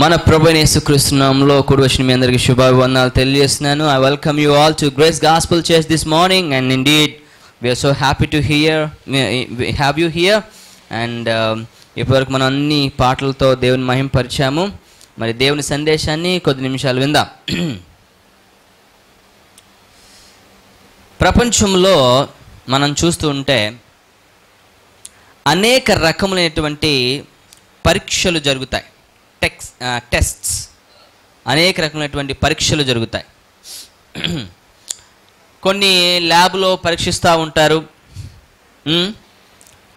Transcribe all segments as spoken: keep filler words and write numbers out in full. మన ప్రభువైన యేసుక్రీస్తు నామములో కూడి వచ్చిన మీ అందరికీ శుభాభివందనాలు తెలియజేస్తున్నాను. I welcome you all to Grace Gospel Church this morning, and indeed we are so happy to hear we have you here. And ఇప్పటివరకు మనం అన్ని పాటలతో దేవుని మహిమ పరిచాము. మరి దేవుని సందేశాన్ని కొద్ది నిమిషాలు విందాం. ప్రపంచంలో మనం చూస్తూ ఉంటే అనేక రకములైనటువంటి పరీక్షలు జరుగుతాయి. టెక్స్ టెస్ట్స్ అనేక రకమైనటువంటి పరీక్షలు జరుగుతాయి. కొన్ని ల్యాబ్లో పరీక్షిస్తూ ఉంటారు,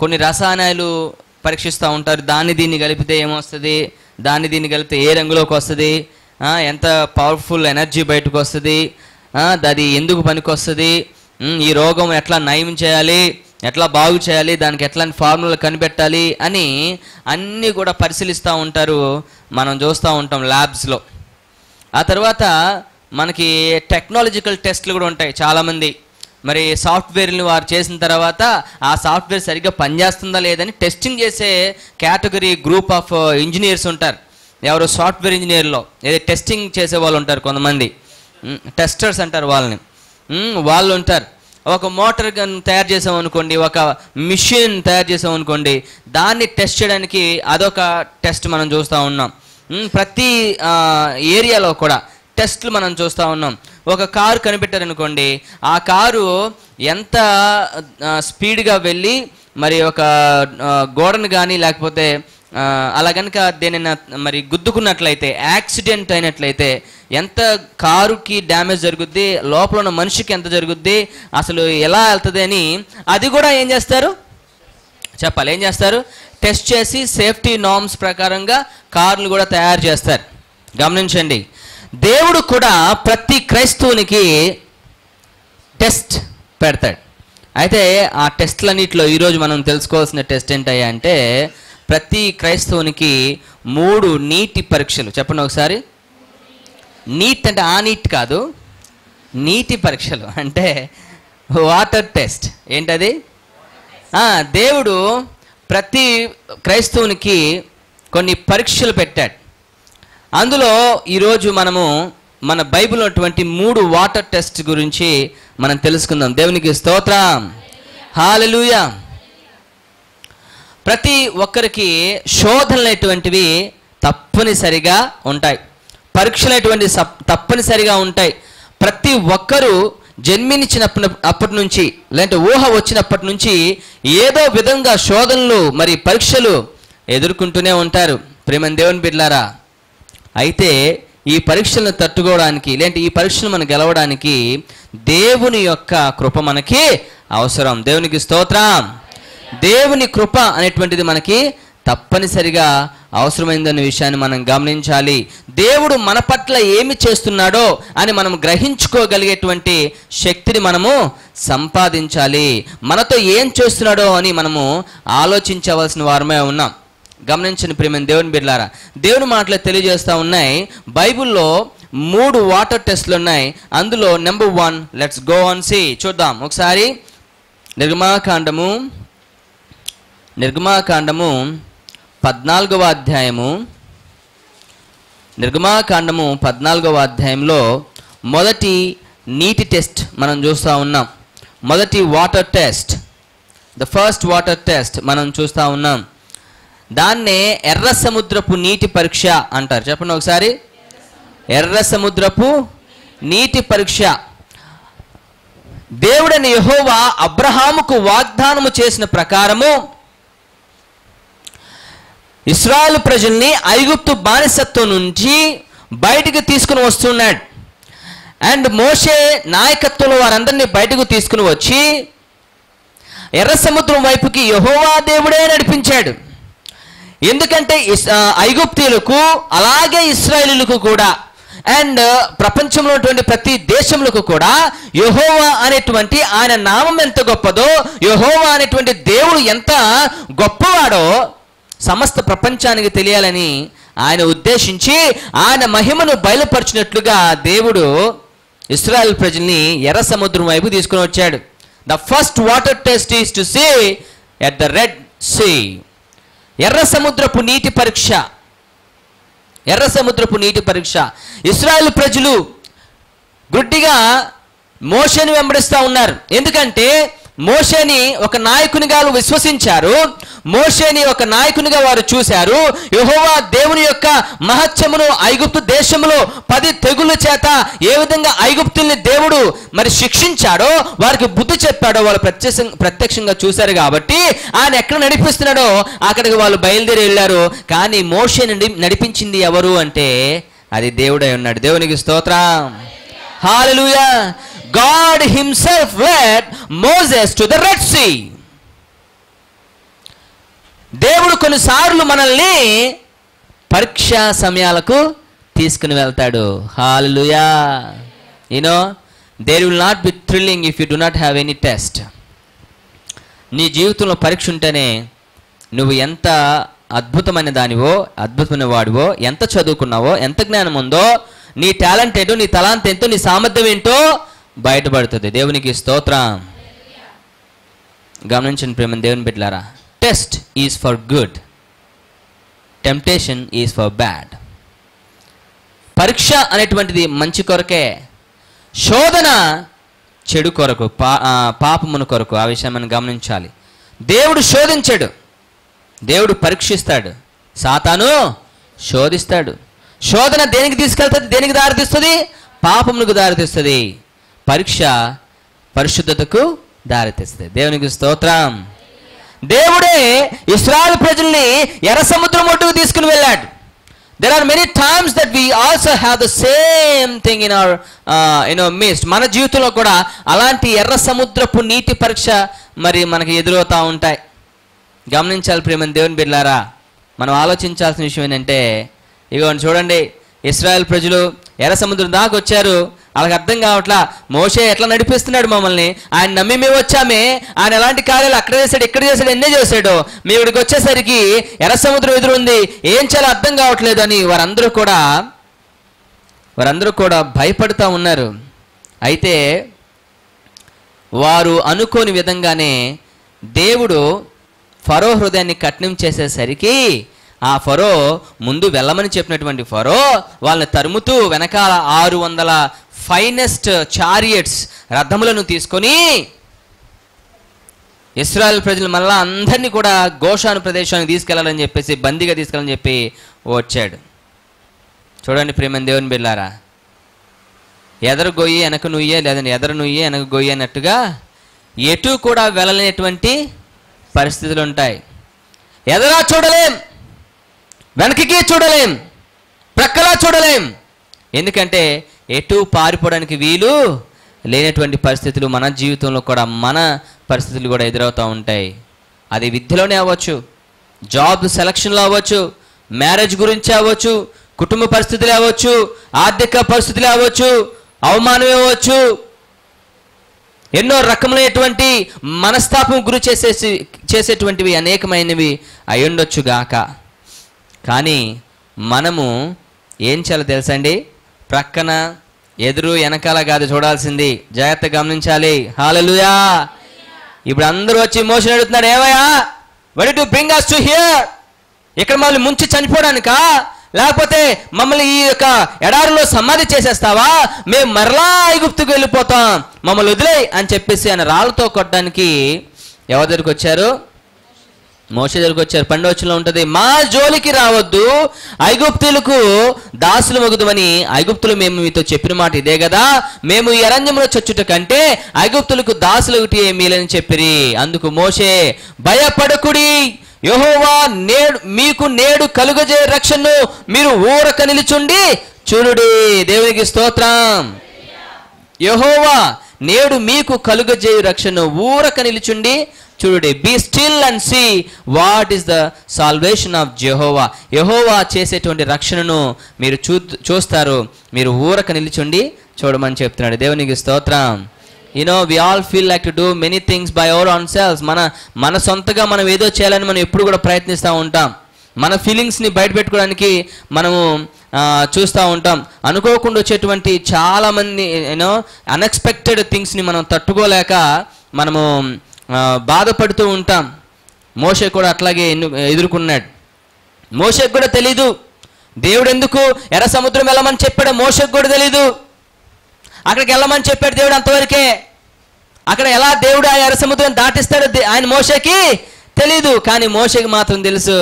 కొన్ని రసాయనాలు పరీక్షిస్తూ ఉంటారు. దాన్ని దీన్ని కలిపితే ఏమొస్తుంది, దాన్ని దీన్ని కలిపితే ఏ రంగులోకి వస్తుంది, ఎంత పవర్ఫుల్ ఎనర్జీ బయటకు వస్తుంది, అది ఎందుకు పనికి వస్తుంది, ఈ రోగం ఎట్లా నయం చేయాలి, ఎట్లా బాగు చేయాలి, దానికి ఎట్లాంటి ఫార్ములా కనిపెట్టాలి అని అన్నీ కూడా పరిశీలిస్తూ ఉంటారు. మనం చూస్తూ ఉంటాం ల్యాబ్స్లో. ఆ తర్వాత మనకి టెక్నాలజికల్ టెస్ట్లు కూడా ఉంటాయి. చాలామంది మరి సాఫ్ట్వేర్ని వారు చేసిన తర్వాత ఆ సాఫ్ట్వేర్ సరిగ్గా పనిచేస్తుందా లేదని టెస్టింగ్ చేసే కేటగిరీ గ్రూప్ ఆఫ్ ఇంజనీర్స్ ఉంటారు. ఎవరు సాఫ్ట్వేర్ ఇంజనీర్లో ఏదో టెస్టింగ్ చేసే వాళ్ళు ఉంటారు, కొంతమంది టెస్టర్స్ అంటారు వాళ్ళని, వాళ్ళు ఉంటారు. ఒక మోటార్ గన్ తయారు చేసామనుకోండి, ఒక మిషన్ తయారు చేసామనుకోండి, దాన్ని టెస్ట్ చేయడానికి అదొక టెస్ట్ మనం చూస్తూ ఉన్నాం. ప్రతి ఏరియాలో కూడా టెస్ట్లు మనం చూస్తూ ఉన్నాం. ఒక కారు కనిపెట్టారనుకోండి, ఆ కారు ఎంత స్పీడ్గా వెళ్ళి మరి ఒక గోడను కానీ లేకపోతే అలా కనుక దేనైనా మరి గుద్దుకున్నట్లయితే, యాక్సిడెంట్ అయినట్లయితే ఎంత కారుకి డ్యామేజ్ జరుగుద్ది, లోపల ఉన్న మనిషికి ఎంత జరుగుద్ది, అసలు ఎలా వెళ్తుంది అని అది కూడా ఏం చేస్తారు చెప్పాలి, ఏం చేస్తారు టెస్ట్ చేసి సేఫ్టీ నార్మ్స్ ప్రకారంగా కార్లు కూడా తయారు చేస్తారు. గమనించండి, దేవుడు కూడా ప్రతి క్రైస్తవునికి టెస్ట్ పెడతాడు. అయితే ఆ టెస్ట్లన్నింటిలో ఈరోజు మనం తెలుసుకోవాల్సిన టెస్ట్ ఏంటయ్యా అంటే, ప్రతి క్రైస్తవునికి మూడు నీటి పరీక్షలు. చెప్పండి ఒకసారి. నీట్ అంటే ఆ నీట్ కాదు, నీటి పరీక్షలు అంటే వాటర్ టెస్ట్. ఏంటది? దేవుడు ప్రతి క్రైస్తవునికి కొన్ని పరీక్షలు పెట్టాడు. అందులో ఈరోజు మనము మన బైబిల్లో ఉన్నటువంటి మూడు వాటర్ టెస్ట్ గురించి మనం తెలుసుకుందాం. దేవునికి స్తోత్రం, హల్లెలూయా. ప్రతి ఒక్కరికి శోధనలైనటువంటివి తప్పనిసరిగా ఉంటాయి, పరీక్షలైనటువంటి తప్పనిసరిగా ఉంటాయి. ప్రతి ఒక్కరూ జన్మించినప్పటి అప్పటి నుంచి లేదంటే ఊహ వచ్చినప్పటి నుంచి ఏదో విధంగా శోధనలు మరి పరీక్షలు ఎదుర్కొంటూనే ఉంటారు. ప్రేమ దేవుని బిడ్డలారా, అయితే ఈ పరీక్షలను తట్టుకోవడానికి లేదంటే ఈ పరీక్షను మనం గెలవడానికి దేవుని యొక్క కృప మనకి అవసరం. దేవునికి స్తోత్రం. దేవుని కృప అనేటువంటిది మనకి తప్పనిసరిగా అవసరమైందనే విషయాన్ని మనం గమనించాలి. దేవుడు మన పట్ల ఏమి చేస్తున్నాడో అని మనం గ్రహించుకోగలిగేటువంటి శక్తిని మనము సంపాదించాలి. మనతో ఏం చేస్తున్నాడో అని మనము ఆలోచించవలసిన వారమే ఉన్నాం. గమనించండి ప్రియమైన దేవుని బిడ్డలారా, దేవుని మాటలు తెలియజేస్తూ ఉన్నాయి. బైబిల్లో మూడు వాటర్ టెస్ట్లు ఉన్నాయి. అందులో number one, let's go on see, చూద్దాం ఒకసారి. నిర్గమాకాండము నిర్గమాకాండము పద్నాలుగవ అధ్యాయము నిర్గమాకాండము పద్నాలుగవ అధ్యాయంలో మొదటి నీటి టెస్ట్ మనం చూస్తూ ఉన్నాం. మొదటి water test, the first water test మనం చూస్తూ ఉన్నాం. దాన్నే ఎర్ర సముద్రపు నీటి పరీక్ష అంటారు. చెప్పండి ఒకసారి, ఎర్ర సముద్రపు నీటి పరీక్ష. దేవుడైన యెహోవా అబ్రహాముకు వాగ్దానము చేసిన ప్రకారము ఇశ్రాయేలు ప్రజల్ని ఐగుప్తు బానిసత్వం నుంచి బయటకు తీసుకుని వస్తున్నాడు. అండ్ మోషే నాయకత్వంలో వారందరినీ బయటకు తీసుకుని వచ్చి ఎర్ర సముద్రం వైపుకి యెహోవా దేవుడే నడిపించాడు. ఎందుకంటే ఐగుప్తీయులకు అలాగే ఇశ్రాయేలులకు కూడా అండ్ ప్రపంచంలో ఉన్నటువంటి ప్రతి దేశంలో కూడా యెహోవా అనేటువంటి ఆయన నామం ఎంత గొప్పదో, యెహోవా అనేటువంటి దేవుడు ఎంత గొప్పవాడో సమస్త ప్రపంచానికి తెలియాలని ఆయన ఉద్దేశించి ఆయన మహిమను బయలుపరిచినట్లుగా దేవుడు ఇశ్రాయేల్ ప్రజల్ని ఎర్ర సముద్రం వైపు తీసుకుని వచ్చాడు. The first water test is to see at the Red Sea, ఎర్ర సముద్రపు నీటి పరీక్ష. ఎర్ర సముద్రపు నీటి పరీక్ష. ఇశ్రాయేలు ప్రజలు గుడ్డిగా మోషేని వెంబడిస్తూ ఉన్నారు. ఎందుకంటే మోషేని ఒక నాయకునిగా విశ్వసించారు, మోషేని ఒక నాయకునిగా వారు చూశారు. యెహోవా దేవుని యొక్క మహత్యమును ఐగుప్తు దేశములో పది తెగుళ్ళ చేత ఏ విధంగా ఐగుప్తుల్ని దేవుడు మరి శిక్షించాడో, వారికి బుద్ధి చెప్పాడో వాళ్ళు ప్రత్యక్ష ప్రత్యక్షంగా చూశారు. కాబట్టి ఆయన ఎక్కడ నడిపిస్తున్నాడో అక్కడికి వాళ్ళు బయలుదేరి వెళ్ళారు. కానీ మోషేని నడిపించింది ఎవరు అంటే అది దేవుడై ఉన్నాడు. దేవునికి స్తోత్రం. హల్లెలూయా. God himself led Moses to the Red Sea. దేవుడు కొన్నిసార్లు మనల్ని పరీక్షా సమయాలకు తీసుకుని వెళ్తాడు. Hallelujah. You know there will not be thrilling if you do not have any test. నీ జీవితంలో పరీక్ష ఉంటేనే నువ్వు ఎంత అద్భుతమైన దానివో, అద్భుతమైన వాడివో, ఎంత చదువుకున్నావో, ఎంత జ్ఞానం ఉందో, నీ టాలెంట్ ఏంటో, నీ తలాంత ఏంటో, నీ సామర్థ్యం ఏంటో బయటపడుతుంది. దేవునికి స్తోత్రం. గమనించండి ప్రేమ దేవుని బిడ్డలారా, test is for good, temptation is for bad. పరీక్ష అనేటువంటిది మంచి కొరకే, శోధన చెడు కొరకు, పా పాపమును కొరకు. ఆ విషయం మనం గమనించాలి. దేవుడు శోధించాడు, దేవుడు పరీక్షిస్తాడు, సాతాను శోధిస్తాడు. శోధన దేనికి తీసుకెళ్తుంది, దేనికి దారితీస్తుంది? పాపమునకు దారితీస్తుంది. పరీక్ష పరిశుద్ధతకు దారితీస్తుంది. దేవునికి స్తోత్రం. దేవుడే ఇశ్రాయేలు ప్రజల్ని ఎర్ర సముద్రం ఒడ్డుకు తీసుకుని వెళ్ళాడు. There are many times that we also have the same thing in our uh, you know midst. మన జీవితంలో కూడా అలాంటి ఎర్ర సముద్రపు నీటి పరీక్ష మరి మనకి ఎదురవుతూ ఉంటాయి. గమనించాలి ప్రేమని దేవుని బిడ్డలారా, మనం ఆలోచించాల్సిన విషయం ఏంటంటే, ఇగోండి చూడండి, ఇశ్రాయేలు ప్రజలు ఎర్ర సముద్రం దాకా వచ్చారు. వాళ్ళకి అర్థం కావట్లా, మోషే ఎట్లా నడిపిస్తున్నాడు మమ్మల్ని, ఆయన నమ్మి మేము వచ్చామే, ఆయన ఎలాంటి కార్యాలు అక్కడ చేశాడు, ఇక్కడ చేశాడు, ఎన్నే చేశాడు, మేము ఇక్కడికి వచ్చేసరికి ఎర్ర సముద్రం ఎదురుంది, ఏం చాలా అర్థం కావట్లేదు అని వారందరూ కూడా వారందరూ కూడా భయపడుతూ ఉన్నారు. అయితే వారు అనుకోని విధంగానే దేవుడు ఫరో హృదయాన్ని కఠినం చేసేసరికి, ఆ ఫరో ముందు వెళ్ళమని చెప్పినటువంటి ఫరో వాళ్ళని తరుముతూ వెనకాల ఆరు వందల ఫైనెస్ట్ చారియట్స్ రథములను తీసుకొని ఇశ్రాయేల్ ప్రజలు మళ్ళా అందరినీ కూడా గోషాను ప్రదేశానికి తీసుకెళ్లాలని చెప్పేసి, బందీగా తీసుకెళ్ళని చెప్పి వచ్చాడు. చూడండి ప్రేమ దేవుని బిడ్డలారా, ఎదరు గొయ్యి వెనక నుయ్యే, లేదంటే ఎదరు నుయ్యే వెనక గొయ్యి అన్నట్టుగా ఎటు కూడా వెళ్ళలేనటువంటి పరిస్థితులు ఉంటాయి. ఎదరా చూడలేం, వెనకకి చూడలేం, ప్రక్కలా చూడలేం, ఎందుకంటే ఎటు పారిపోవడానికి వీలు లేనటువంటి పరిస్థితులు మన జీవితంలో కూడా, మన పరిస్థితులు కూడా ఎదురవుతూ ఉంటాయి. అది విద్యలోనే అవ్వచ్చు, జాబ్ సెలక్షన్లో అవ్వచ్చు, మ్యారేజ్ గురించి అవ్వచ్చు, కుటుంబ పరిస్థితులు అవ్వచ్చు, ఆర్థిక పరిస్థితులు అవ్వచ్చు, అవమానం అవ్వచ్చు, ఎన్నో రకములైనటువంటి మనస్తాపం గురి చేసేసి చేసేటువంటివి అనేకమైనవి అయ్యుండొచ్చు గాక. కానీ మనము ఏం చేయాలో తెలుసండి, ప్రక్కన ఎదురు వెనకాల కాదు చూడాల్సింది, జాగ్రత్త గమనించాలి. హల్లెలూయా. ఇప్పుడు అందరూ వచ్చి మోషన్ అడుగుతున్నాడు, ఏమయ్యా what to bring us to here, ఇక్కడ మమ్మల్ని ముంచి చనిపోవడానికా, లేకపోతే మమ్మల్ని ఈ యొక్క ఎడారిలో సమాధి చేసేస్తావా, మేము మరలా ఐగుప్తుకు వెళ్ళిపోతాం, మమ్మల్ని వదిలే అని చెప్పేసి ఆయన రాళ్ళతో కొట్టడానికి ఎవరి దగ్గరికి వచ్చారు? మోషే దగ్గరికి వచ్చారు. పండవచనంలో ఉంటుంది, మా జోలికి రావద్దు, ఐగుప్తులకు దాసులు మగుదమని ఐగుప్తులు మేము మీతో చెప్పిన మాట ఇదే కదా, మేము ఈ అరణ్యంలో చచ్చుట కంటే ఐగుప్తులకు దాసులు ఒకటి ఏమీలని చెప్పిరి. అందుకు మోషే, భయపడకుడి, యెహోవా నేడు మీకు నేడు కలుగజే రక్షణను మీరు ఊరక నిలుచుండి చూడుడి. దేవునికి స్తోత్రం. యెహోవా నేడు మీకు కలుగజే రక్షణను ఊరక నిలుచుండి చూడుడి. Be still and see what is the salvation of Jehovah, యెహోవా చేసేటువంటి రక్షణను మీరు చూ చూస్తారు మీరు ఊరక నిలుచుండి చూడమని చెప్తున్నాడు. దేవునికి స్తోత్రం. You know we all feel like to do many things by our own selves. మన మన సొంతగా మనం ఏదో చేయాలని మనం ఎప్పుడు కూడా ప్రయత్నిస్తూ ఉంటాం. మన ఫీలింగ్స్ని బయటపెట్టుకోవడానికి మనము చూస్తూ ఉంటాం. అనుకోకుండా వచ్చేటువంటి చాలామంది యూనో అన్ఎక్స్పెక్టెడ్ థింగ్స్ని మనం తట్టుకోలేక మనము బాధపడుతూ ఉంటాం. మోషే కూడా అట్లాగే ఎదుర్కొన్నాడు. మోషేకు కూడా తెలీదు దేవుడెందుకు ఎర్ర సముద్రం వెళ్ళమని చెప్పాడు? మోషకు కూడా తెలియదు. అక్కడికి వెళ్ళమని చెప్పాడు దేవుడు, అంతవరకే. అక్కడ ఎలా దేవుడు ఆ ఎర్ర సముద్రం దాటిస్తాడో ఆయన మోషకి తెలీదు, కానీ మోషకి మాత్రం తెలుసు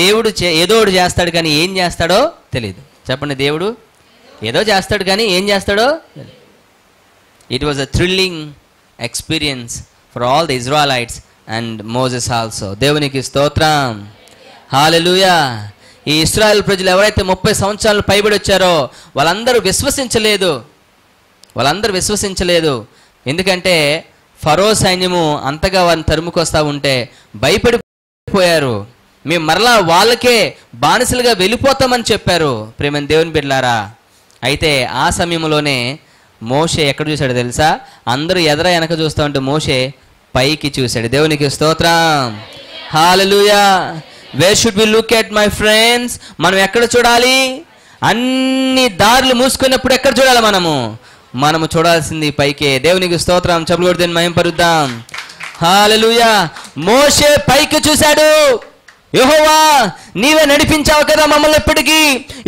దేవుడు ఏదోడు చేస్తాడు, కానీ ఏం చేస్తాడో తెలియదు. చెప్పండి, దేవుడు ఏదో చేస్తాడు కానీ ఏం చేస్తాడో. It was a thrilling experience for all the Israelites and Moses also. దేవునికి స్తోత్రం, హల్లెలూయా. ఈ ఇశ్రాయేల్ ప్రజలు ఎవరైతే ముప్పై సంవత్సరాలు పైబడి వచ్చారో వాళ్ళందరూ విశ్వసించలేదు, వాళ్ళందరూ విశ్వసించలేదు. ఎందుకంటే ఫరో సైన్యము అంతగా వారిని తరుముకొస్తూ ఉంటే భయపడిపోయారు. మేము మరలా వాళ్ళకే బానిసలుగా వెళ్ళిపోతామని చెప్పారు. ప్రేమని దేవుని బిడ్డలారా, అయితే ఆ సమయంలోనే మోషే ఎక్కడ చూశాడు తెలుసా? అందరూ ఎదర వెనక చూస్తూ ఉంటే మోషే పైకి చూశాడు. దేవునికి స్తోత్రం, హల్లెలూయా. Where should we look at my friends? మనం ఎక్కడ చూడాలి? అన్ని దారులు మూసుకున్నప్పుడు ఎక్కడ చూడాలి? మనము మనము చూడాల్సింది పైకే. దేవునికి స్తోత్రం. చెప్పులు కొడితే మహింపరుద్దాం. హల్లెలూయా. మోషే పైకి చూశాడు. యెహోవా, నీవే నడిపించావు కదా మమ్మల్ని ఎప్పటికీ.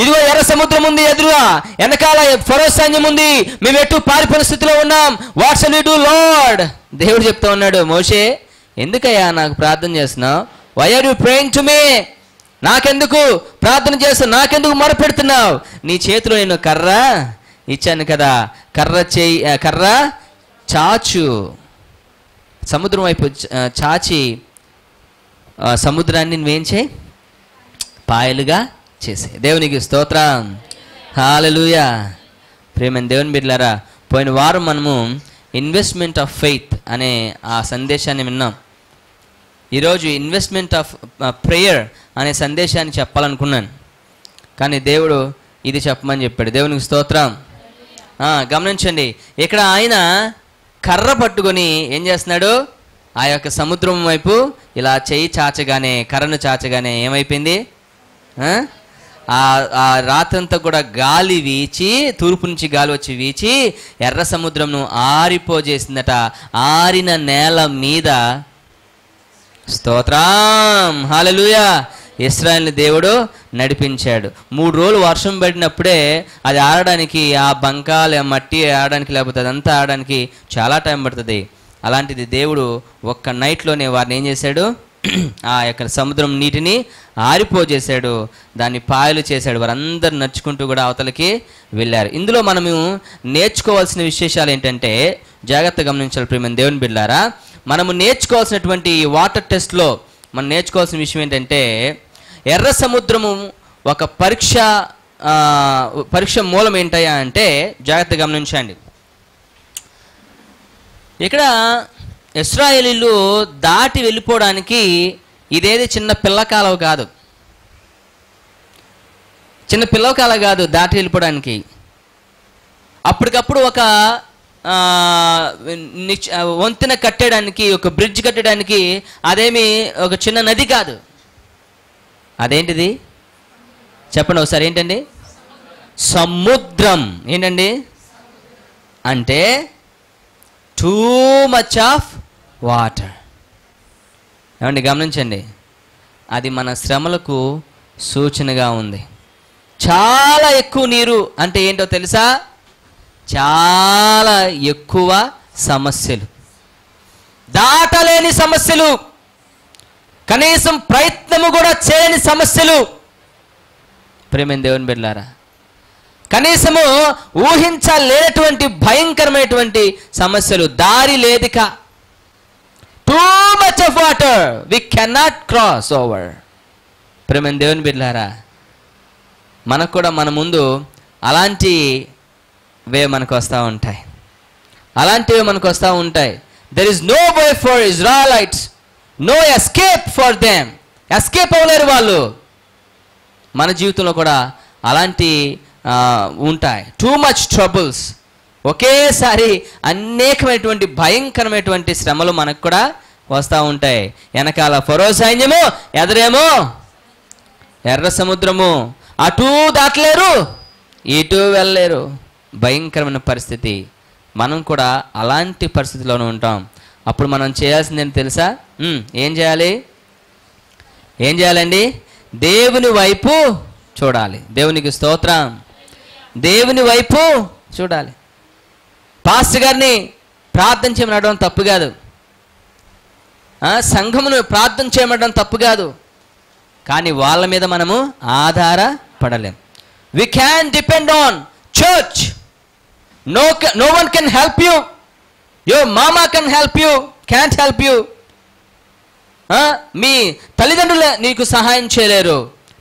ఇదిగో ఎర్ర సముద్రం ఉంది ఎదురుగా, వెనకాల ఫరో సైన్యం ఉంది, మేము ఎటు పారిపోయిన స్థితిలో ఉన్నాం. What shall we do Lord? దేవుడు చెప్తా ఉన్నాడు, మోషే ఎందుకయ్యా నాకు ప్రార్థన చేస్తున్నావు? Why are you praying to me? నాకెందుకు ప్రార్థన చేస్తావు? నాకెందుకు మొరపెడుతున్నావు? నీ చేతిలో నేను కర్ర ఇచ్చాను కదా, కర్ర చేయి కర్ర చాచు సముద్రం వైపు చాచి సముద్రాన్ని నువ్వేం చేయి పాయలుగా చేసే. దేవునికి స్తోత్రం, హల్లెలూయా. ప్రేమని దేవుని బిడ్డలారా, పోయిన వారం మనము ఇన్వెస్ట్మెంట్ ఆఫ్ ఫెయిత్ అనే ఆ సందేశాన్ని విన్నాం. ఈరోజు ఇన్వెస్ట్మెంట్ ఆఫ్ ప్రేయర్ అనే సందేశాన్ని చెప్పాలనుకున్నాను, కానీ దేవుడు ఇది చెప్పమని చెప్పాడు. దేవునికి స్తోత్రం. గమనించండి, ఇక్కడ ఆయన కర్ర పట్టుకొని ఏం చేస్తున్నాడు? ఆ యొక్క సముద్రం వైపు ఇలా చేయి చాచగానే, కర్రను చాచగానే ఏమైపోయింది? ఆ రాత్రంతా కూడా గాలి వీచి, తూర్పు నుంచి గాలి వచ్చి వీచి ఎర్ర సముద్రంను ఆరిపోజేసిందట. ఆరిన నేల మీద, స్తోత్రం, హల్లెలూయా, ఇశ్రాయేలుని దేవుడు నడిపించాడు. మూడు రోజులు వర్షం పడినప్పుడే అది ఆడడానికి, ఆ బంకాలు మట్టి ఆడడానికి, లేకపోతే అదంతా ఆడడానికి చాలా టైం పడుతుంది. అలాంటిది దేవుడు ఒక్క నైట్లోనే వారిని ఏం చేశాడు? ఆ యొక్క సముద్రం నీటిని ఆరిపోజేశాడు, దాన్ని పాయలు చేశాడు. వారందరూ నడుచుకుంటూ కూడా అవతలకి వెళ్ళారు. ఇందులో మనము నేర్చుకోవాల్సిన విశేషాలు ఏంటంటే, జాగ్రత్త గమనించాలి ప్రియమైన దేవుని బిడ్డలారా. మనము నేర్చుకోవాల్సినటువంటి వాటర్ టెస్ట్లో మనం నేర్చుకోవాల్సిన విషయం ఏంటంటే, ఎర్ర సముద్రము ఒక పరీక్ష పరీక్ష మూలం ఏంటయ్యా అంటే, జాగ్రత్త గమనించండి. ఇక్కడ ఇశ్రాయేలీయులు దాటి వెళ్ళిపోవడానికి ఇదేది చిన్న పిల్ల కాలవ కాదు, చిన్న పిల్లవ కాలవ కాదు దాటి వెళ్ళిపోవడానికి. అప్పటికప్పుడు ఒక వంతెన కట్టడానికి, ఒక బ్రిడ్జ్ కట్టడానికి అదేమి ఒక చిన్న నది కాదు. అదేంటిది చెప్పండి ఒకసారి, ఏంటండి? సముద్రం. ఏంటండి అంటే టూ మచ్ ఆఫ్ వాటర్. ఏమండి గమనించండి, అది మన శ్రమలకు సూచనగా ఉంది. చాలా ఎక్కువ నీరు అంటే ఏంటో తెలుసా? చాలా ఎక్కువ సమస్యలు, దాటలేని సమస్యలు, కనీసం ప్రయత్నము కూడా చేయని సమస్యలు. ప్రేమేం దేవుని బిడ్డలారా, కనీసము ఊహించలేనటువంటి భయంకరమైనటువంటి సమస్యలు, దారి లేదిక. Too much of water, we cannot cross over. ప్రేమేం దేవుని బిడ్డలారా, మనకు కూడా మన ముందు అలాంటి వే మనకు వస్తూ ఉంటాయి, అలాంటివి మనకు వస్తూ ఉంటాయి. There is no way for Israelites, no escape for them. Escape అవ్వలేరు వాళ్ళు. మన జీవితంలో కూడా అలాంటి ఉంటాయి. టూ మచ్ ట్రబుల్స్, ఒకేసారి అనేకమైనటువంటి భయంకరమైనటువంటి శ్రమలు మనకు కూడా వస్తూ ఉంటాయి. వెనకాల ఫరో సైన్యము, ఎదరేమో ఎర్ర సముద్రము. అటు దాటలేరు, ఇటు వెళ్ళలేరు, భయంకరమైన పరిస్థితి. మనం కూడా అలాంటి పరిస్థితిలోనే ఉంటాం. అప్పుడు మనం చేయాల్సింది ఏంటి తెలుసా? ఏం చేయాలి? ఏం చేయాలండి? దేవుని వైపు చూడాలి. దేవునికి స్తోత్రం. దేవుని వైపు చూడాలి. పాస్టర్ గారిని ప్రార్థన చేయమనడం తప్పు కాదు, సంఘమును ప్రార్థన చేయమనడం తప్పు కాదు, కానీ వాళ్ళ మీద మనము ఆధారపడలేం. We can depend on church. No, no one can help you. Your mama can help you, can't help you. మీ తల్లిదండ్రులు నీకు సహాయం చేయలేరు,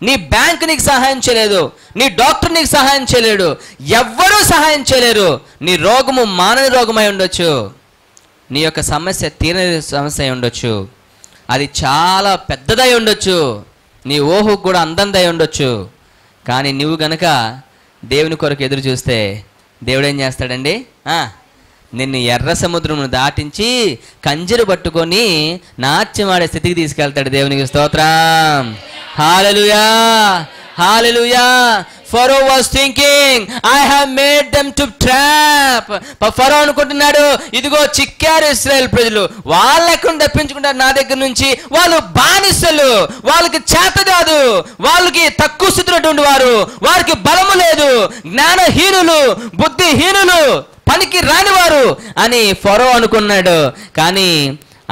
నీ బ్యాంక్ నీకు సహాయం చేయలేదు, నీ డాక్టర్ నీకు సహాయం చేయలేడు, ఎవ్వరూ సహాయం చేయలేరు. నీ రోగము మానని రోగమై ఉండొచ్చు, నీ యొక్క సమస్య తీరని సమస్య ఉండొచ్చు, అది చాలా పెద్దదై ఉండొచ్చు, నీ ఊహకు కూడా అందందై ఉండొచ్చు. కానీ నువ్వు గనక దేవుని కొరకు ఎదురు చూస్తే దేవుడు ఏం చేస్తాడండి? నిన్ను ఎర్ర సముద్రమును దాటించి కంజరు పట్టుకొని నాట్యమాడే స్థితికి తీసుకెళ్తాడు. దేవునికి స్తోత్రం. హల్లెలూయా, హల్లెలూయా. Pharaoh was thinking, I have made them to trap. ఫరో అనుకుంటున్నాడు, ఇదిగో చిక్కారు ఇశ్రాయేల్ ప్రజలు, వాళ్ళెక్కడ తప్పించుకుంటారు నా దగ్గర నుంచి, వాళ్ళు బానిసలు, వాళ్ళకి చేత కాదు, వాళ్ళకి తక్కువ స్థితిలోటువంటి వారు, వారికి బలము లేదు, జ్ఞానహీనులు, బుద్ధిహీనులు, పనికి రానివారు అని ఫరో అనుకున్నాడు. కానీ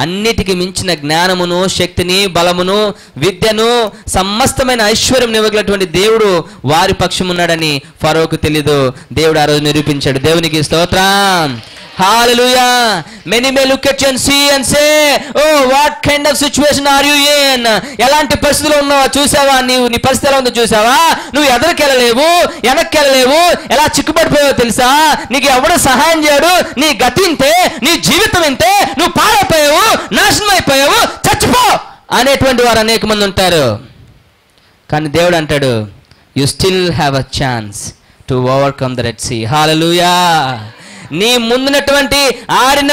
అన్నిటికీ మించిన జ్ఞానమును, శక్తిని, బలమును, విద్యను, సమస్తమైన ఐశ్వర్యం ఇవ్వగలటువంటి దేవుడు వారి పక్షం ఉన్నాడని ఫరోకు తెలీదు. దేవుడు ఆ రోజు నిరూపించాడు. దేవునికి స్తోత్రం. హల్లెలూయా. Many may look at you and see and say, oh, what kind of situation are you in? ఎలాంటి పరిస్థితుల్లో ఉన్నావా చూసావా? నీవు నీ పరిస్థితి ఎలా ఉందో చూసావా? నువ్వు ఎదరికెళ్ళలేవు, వెనక్కి వెళ్ళలేవు, ఎలా చిక్కుపడిపోయావో తెలుసా? నీకు ఎవడో సహాయం చేయడు, నీ గతి ఇంతే, నీ జీవితం ఇంతే, నువ్వు పాడైపోయావు, నాశనం అయిపోయావు, చచ్చిపో అనేటువంటి వారు అనేక మంది ఉంటారు. కానీ దేవుడు అంటాడు, you still have a chance to overcome the Red Sea. హల్లెలూయా. నీ ముందున్నటువంటి ఆరిన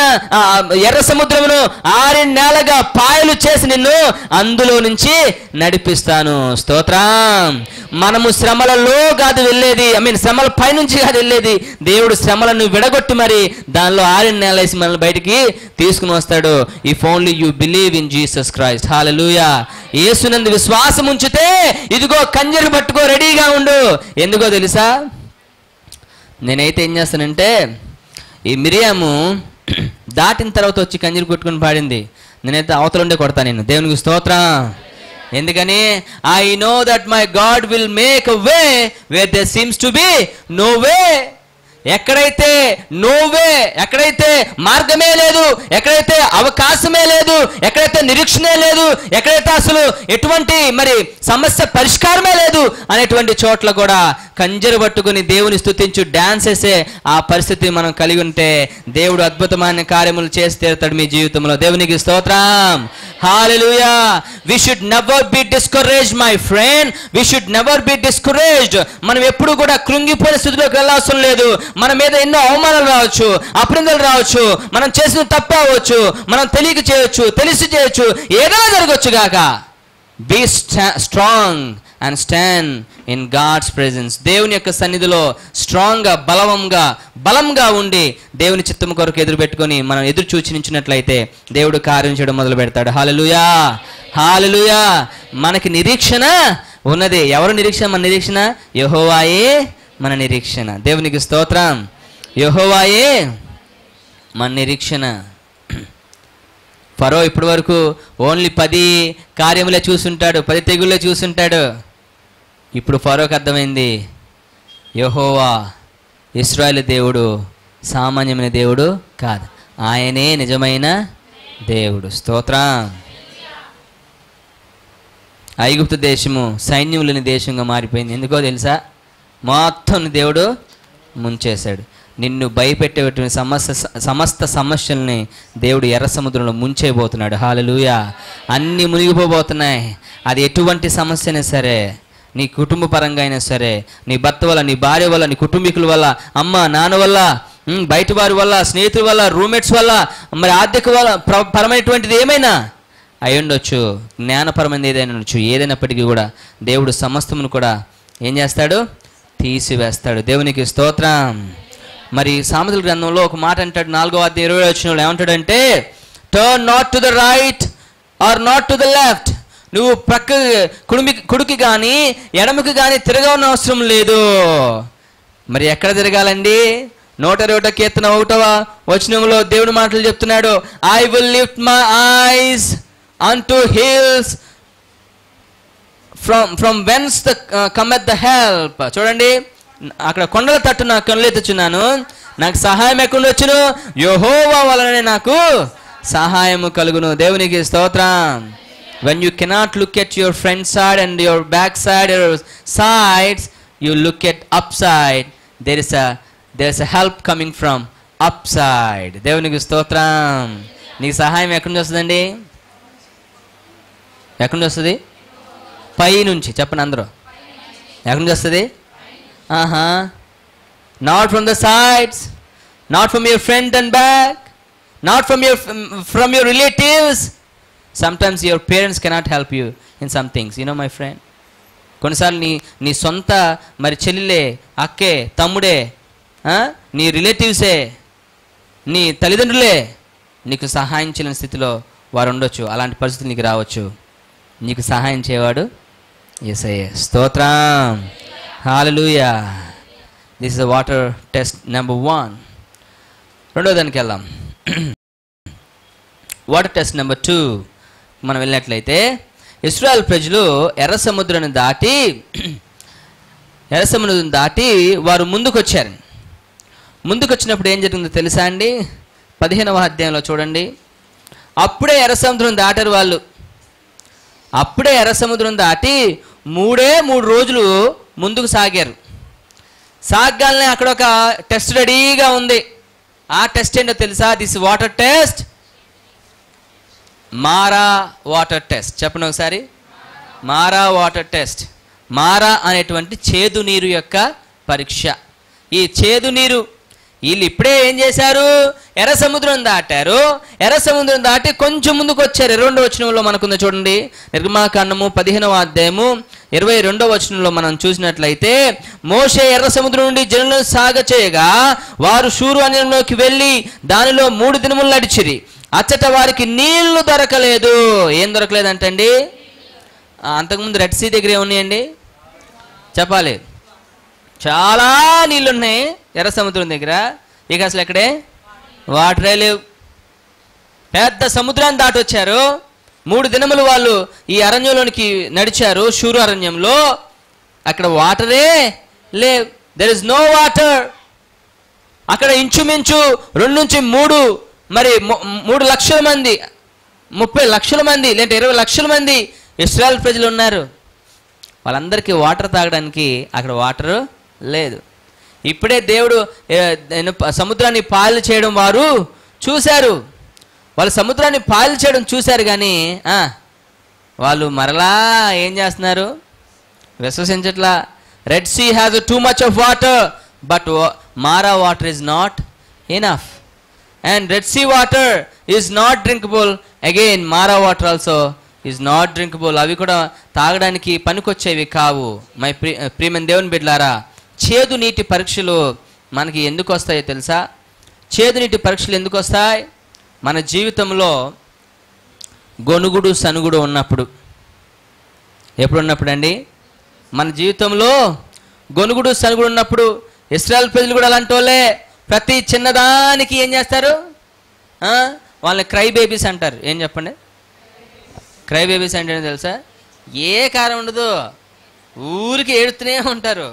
ఎర్ర సముద్రమును ఆరిన నేలగా పాయలు చేసి నిన్ను అందులో నుంచి నడిపిస్తాను. స్తోత్రం. మనము శ్రమలలో కాదు వెళ్ళేది, ఐ మీన్ శ్రమల పైనుంచి కాదు వెళ్ళేది. దేవుడు శ్రమలను విడగొట్టి మరి దానిలో ఆరిన నేల వేసి మనల్ని బయటికి తీసుకుని వస్తాడు. If only you believe in Jesus Christ. హల్లెలూయా. యేసునందు విశ్వాసం ఉంచితే ఇదిగో కంజరు పట్టుకో, రెడీగా ఉండు. ఎందుకో తెలుసా? నేనైతే ఏం చేస్తానంటే, ఈ మిరియాము దాటిన తర్వాత వచ్చి కంజీలు కొట్టుకుని పాడింది, నేనైతే అవతలుండే కొడతాను నేను. దేవునికి స్తోత్రం. ఎందుకని? I know that my God will make a way where there seems to be no way. ఎక్కడైతే నో వే, ఎక్కడైతే మార్గమే లేదు, ఎక్కడైతే అవకాశమే లేదు, ఎక్కడైతే నిరీక్షణే లేదు, ఎక్కడైతే అసలు ఎటువంటి మరి సమస్య పరిష్కారమే లేదు అనేటువంటి చోట్ల కూడా కంజరు పట్టుకుని దేవుని స్తుతించు, డాన్స్ చేసే ఆ పరిస్థితి మనం కలిగి ఉంటే దేవుడు అద్భుతమైన కార్యములు చేసి తీరుతాడు మీ జీవితంలో. దేవునికి స్తోత్రం. హల్లెలూయా. We should never be discouraged my friend. We should never be discouraged. మనం ఎప్పుడు కూడా కృంగిపోయిన స్థితిలోకి వెళ్ళాల్సిన లేదు. మన మీద ఎన్నో అవమానాలు రావచ్చు, అపనిందలు రావచ్చు, మనం చేసిన తప్పు అవ్వచ్చు, మనం తెలియక చేయొచ్చు, తెలిసి చేయొచ్చు, ఏదైనా జరగచ్చు గాక. Be strong and stand in God's presence. దేవుని యొక్క సన్నిధిలో స్ట్రాంగ్గా, బలవంగా, బలంగా ఉండి దేవుని చిత్తము కొరకు ఎదురు పెట్టుకొని మనం ఎదురు చూచి నించున్నట్లయితే దేవుడు కార్యం చేయడం మొదలు పెడతాడు. హల్లెలూయా, హల్లెలూయా. మనకి నిరీక్షణ ఉన్నది. ఎవరు నిరీక్షణ? మన నిరీక్షణ యెహోవాయే, మన నిరీక్షణ. దేవునికి స్తోత్రం. యెహోవాయే మన నిరీక్షణ. ఫరో ఇప్పటి వరకు ఓన్లీ పది కార్యములే చూసుంటాడు, పది తెగుళ్ళే చూసుంటాడు. ఇప్పుడు ఫరోకు అర్థమైంది, యెహోవా ఇశ్రాయేలు దేవుడు సామాన్యమైన దేవుడు కాదు, ఆయనే నిజమైన దేవుడు. స్తోత్రం. ఐగుప్తు దేశము సైన్యములని దేశంగా మారిపోయింది. ఎందుకో తెలుసా? మొత్తం దేవుడు ముంచేశాడు. నిన్ను భయపెట్టేటువంటి సమస్య సమస్త సమస్యల్ని దేవుడు ఎర్ర సముద్రంలో ముంచేయబోతున్నాడు. హల్లెలూయా. అన్నీ మునిగిపోబోతున్నాయి. అది ఎటువంటి సమస్యనే సరే, నీ కుటుంబ పరంగా అయినా సరే, నీ భర్త వల్ల, నీ భార్య వల్ల, నీ కుటుంబీకుల వల్ల, అమ్మ నాన్న వల్ల, బయట వారి వల్ల, స్నేహితుల వల్ల, రూమ్మేట్స్ వల్ల, మరి ఆర్థిక వల్ల పరమైనటువంటిది ఏమైనా అయి ఉండొచ్చు, జ్ఞానపరమైనది ఏదైనా ఉండొచ్చు, ఏదైనప్పటికీ కూడా దేవుడు సమస్తమును కూడా ఏం చేస్తాడు? తీసివేస్తాడు. దేవునికి స్తోత్రం. మరి సామెతల గ్రంథంలో ఒక మాట అంటాడు, నాలుగో అధ్యాయం ఇరవై వచనంలో ఏమంటాడంటే, turn not to the right or not to the left, నువ్వు పక్కకు కుడికి కుడికి గాని ఎడమకి గాని తిరగవన అవసరం లేదు. మరి ఎక్కడ తిరగాలండి? నూట ఇరవై ఒకటవ కీర్తన ఒకటవ వచనంలో దేవుని మాటలు చెప్తున్నాడు, I will lift my eyes unto hills from from whence the uh, cometh the help. చూడండి, అక్కడ కొండల తట్టు నా కన్నులు ఎత్తుచున్నాను, నాకు సహాయం ఎక్కడ వచ్చును? యెహోవా వలననే నాకు సహాయము కలుగును. దేవునికి స్తోత్రం. When you cannot look at your front side and your back side or sides, you look at upside. There is a there is a help coming from upside. దేవునికి స్తోత్రం. నీకు సహాయం ఎక్కడ నుంచి వస్తుందండి? ఎక్కడ నుంచి వస్తుంది? పై నుంచి. చెప్పండి అందరూ, ఎక్కడి నుంచి వస్తుంది? ఆహా, not from the sides, not from your front and back, not from your from your relatives. Sometimes your parents cannot help you in some things, you know my friend. కొన్నిసార్లు నీ నీ సొంత మరి చెల్లెలే, అక్కే, తమ్ముడే, నీ రిలేటివ్సే, నీ తల్లిదండ్రులే నీకు సహాయం చేయలేని స్థితిలో వారు ఉండొచ్చు. అలాంటి పరిస్థితులు నీకు రావచ్చు. నీకు సహాయం చేయవాడు యేసయ్య. స్తోత్రం. హల్లెలూయా. This is water test number one. రెండో దానికి వెళ్దాం. వాటర్ టెస్ట్ నెంబర్ టూ మనం వెళ్ళినట్లయితే, ఇశ్రాయేల్ ప్రజలు ఎర్ర సముద్రాన్ని దాటి ఎర్ర సముద్రం దాటి వారు ముందుకు వచ్చారు. ముందుకు వచ్చినప్పుడు ఏం జరిగిందో తెలుసా అండి? పదిహేనవ అధ్యాయంలో చూడండి. అప్పుడే ఎర్ర సముద్రం దాటారు వాళ్ళు. అప్పుడే ఎర్ర సముద్రం దాటి మూడే మూడు రోజులు ముందుకు సాగారు. సాగాలని అక్కడ ఒక టెస్ట్ రెడీగా ఉంది. ఆ టెస్ట్ ఏంటో తెలుసా? This water test, Marah water test. చెప్పండి ఒకసారి, మారా వాటర్ టెస్ట్. మారా అనేటువంటి చేదు నీరు యొక్క పరీక్ష. ఈ చేదు నీరు, వీళ్ళు ఇప్పుడే ఏం చేశారు? ఎర్ర సముద్రం దాటారు. ఎర్ర సముద్రం దాటి కొంచెం ముందుకు వచ్చారు. ఇరవై రెండవ వచనంలో మనకుంది చూడండి. నిర్గమకాండము పదిహేనవ అధ్యాయము ఇరవై రెండవ వచనంలో మనం చూసినట్లయితే, మోషే ఎర్ర సముద్రం నుండి జనులను సాగ చేయగా వారు షూరు అరణ్యంలోకి వెళ్ళి దానిలో మూడు దినములు నడిచిరి. అచ్చట వారికి నీళ్లు దొరకలేదు. ఏం దొరకలేదంటండి? అంతకుముందు రెడ్ సీ దగ్గర ఏమున్నాయండి? చెప్పాలి, చాలా నీళ్ళున్నాయి ఎర్ర సముద్రం దగ్గర. ఇక అసలు ఎక్కడే వాటరే లేవు. పెద్ద సముద్రాన్ని దాటొచ్చారు. మూడు దినములు వాళ్ళు ఈ అరణ్యంలోనికి నడిచారు, షూరు అరణ్యంలో. అక్కడ వాటరే లేవు. There is no water. అక్కడ ఇంచుమించు రెండు నుంచి మూడు మరి మూడు లక్షల మంది, ముప్పై లక్షల మంది లేదంటే ఇరవై లక్షల మంది ఇశ్రాయేల్ ప్రజలు ఉన్నారు. వాళ్ళందరికీ వాటర్ తాగడానికి అక్కడ వాటరు లేదు. ఇప్పుడే దేవుడు సముద్రాన్ని పాలు చేయడం వారు చూశారు. వాళ్ళు సముద్రాన్ని పాలు చేయడం చూశారు, కానీ వాళ్ళు మరలా ఏం చేస్తున్నారు? విశ్వసించట్లా. Red Sea has too much of water, but Marah water is not enough. And Red Sea water is not drinkable. Again Marah water also is not drinkable. అవి కూడా తాగడానికి పనికొచ్చేవి కావు. మై ప్రి ప్రియమైన దేవుని బిడ్డలారా, చేదు నీటి పరీక్షలు మనకి ఎందుకు వస్తాయో తెలుసా? చేదు నీటి పరీక్షలు ఎందుకు వస్తాయి? మన జీవితంలో గొనుగుడు సనుగుడు ఉన్నప్పుడు. ఎప్పుడున్నప్పుడు అండి? మన జీవితంలో గొనుగుడు సనుగుడు ఉన్నప్పుడు. ఇశ్రాయేల్ ప్రజలు కూడా అలాంటి వాళ్ళే. ప్రతి చిన్నదానికి ఏం చేస్తారు? వాళ్ళని క్రై బేబీస్ అంటారు. ఏం చెప్పండి? క్రై బేబీస్ అంటే తెలుసా? ఏ కారణం ఉండదు, ఊరికి ఏడుతూనే ఉంటారు.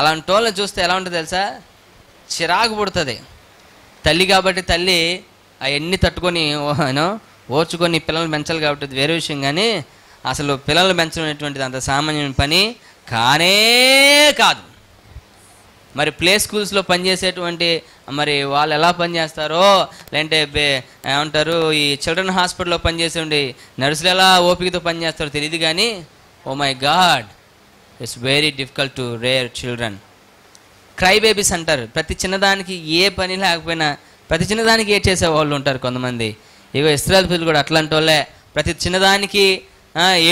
అలాంటి వాళ్ళని చూస్తే ఎలా ఉంటుంది తెలుసా? చిరాకు పుడుతుంది. తల్లి కాబట్టి తల్లి అవన్నీ తట్టుకొని ఓనో ఓర్చుకొని పిల్లల్ని పెంచాలి కాబట్టి వేరే విషయం, కానీ అసలు పిల్లలు పెంచడం అంత సామాన్యమైన పని కానే కాదు. మరి ప్లే స్కూల్స్లో పనిచేసేటువంటి మరి వాళ్ళు ఎలా పనిచేస్తారో, లేదంటే ఏమంటారు ఈ చిల్డ్రన్ హాస్పిటల్లో పనిచేసేటువంటి నర్సులు ఎలా ఓపికతో పనిచేస్తారో తెలియదు, కానీ oh my God, it's very difficult to rear children. Cry babies అంటారు. ప్రతి చిన్నదానికి ఏ పని లేకపోయినా ప్రతి చిన్నదానికి ఏ చేసేవాళ్ళు ఉంటారు కొంతమంది. ఇగో ఇశ్రాయేలు ప్రజలు కూడా అట్లాంటి వాళ్ళే. ప్రతి చిన్నదానికి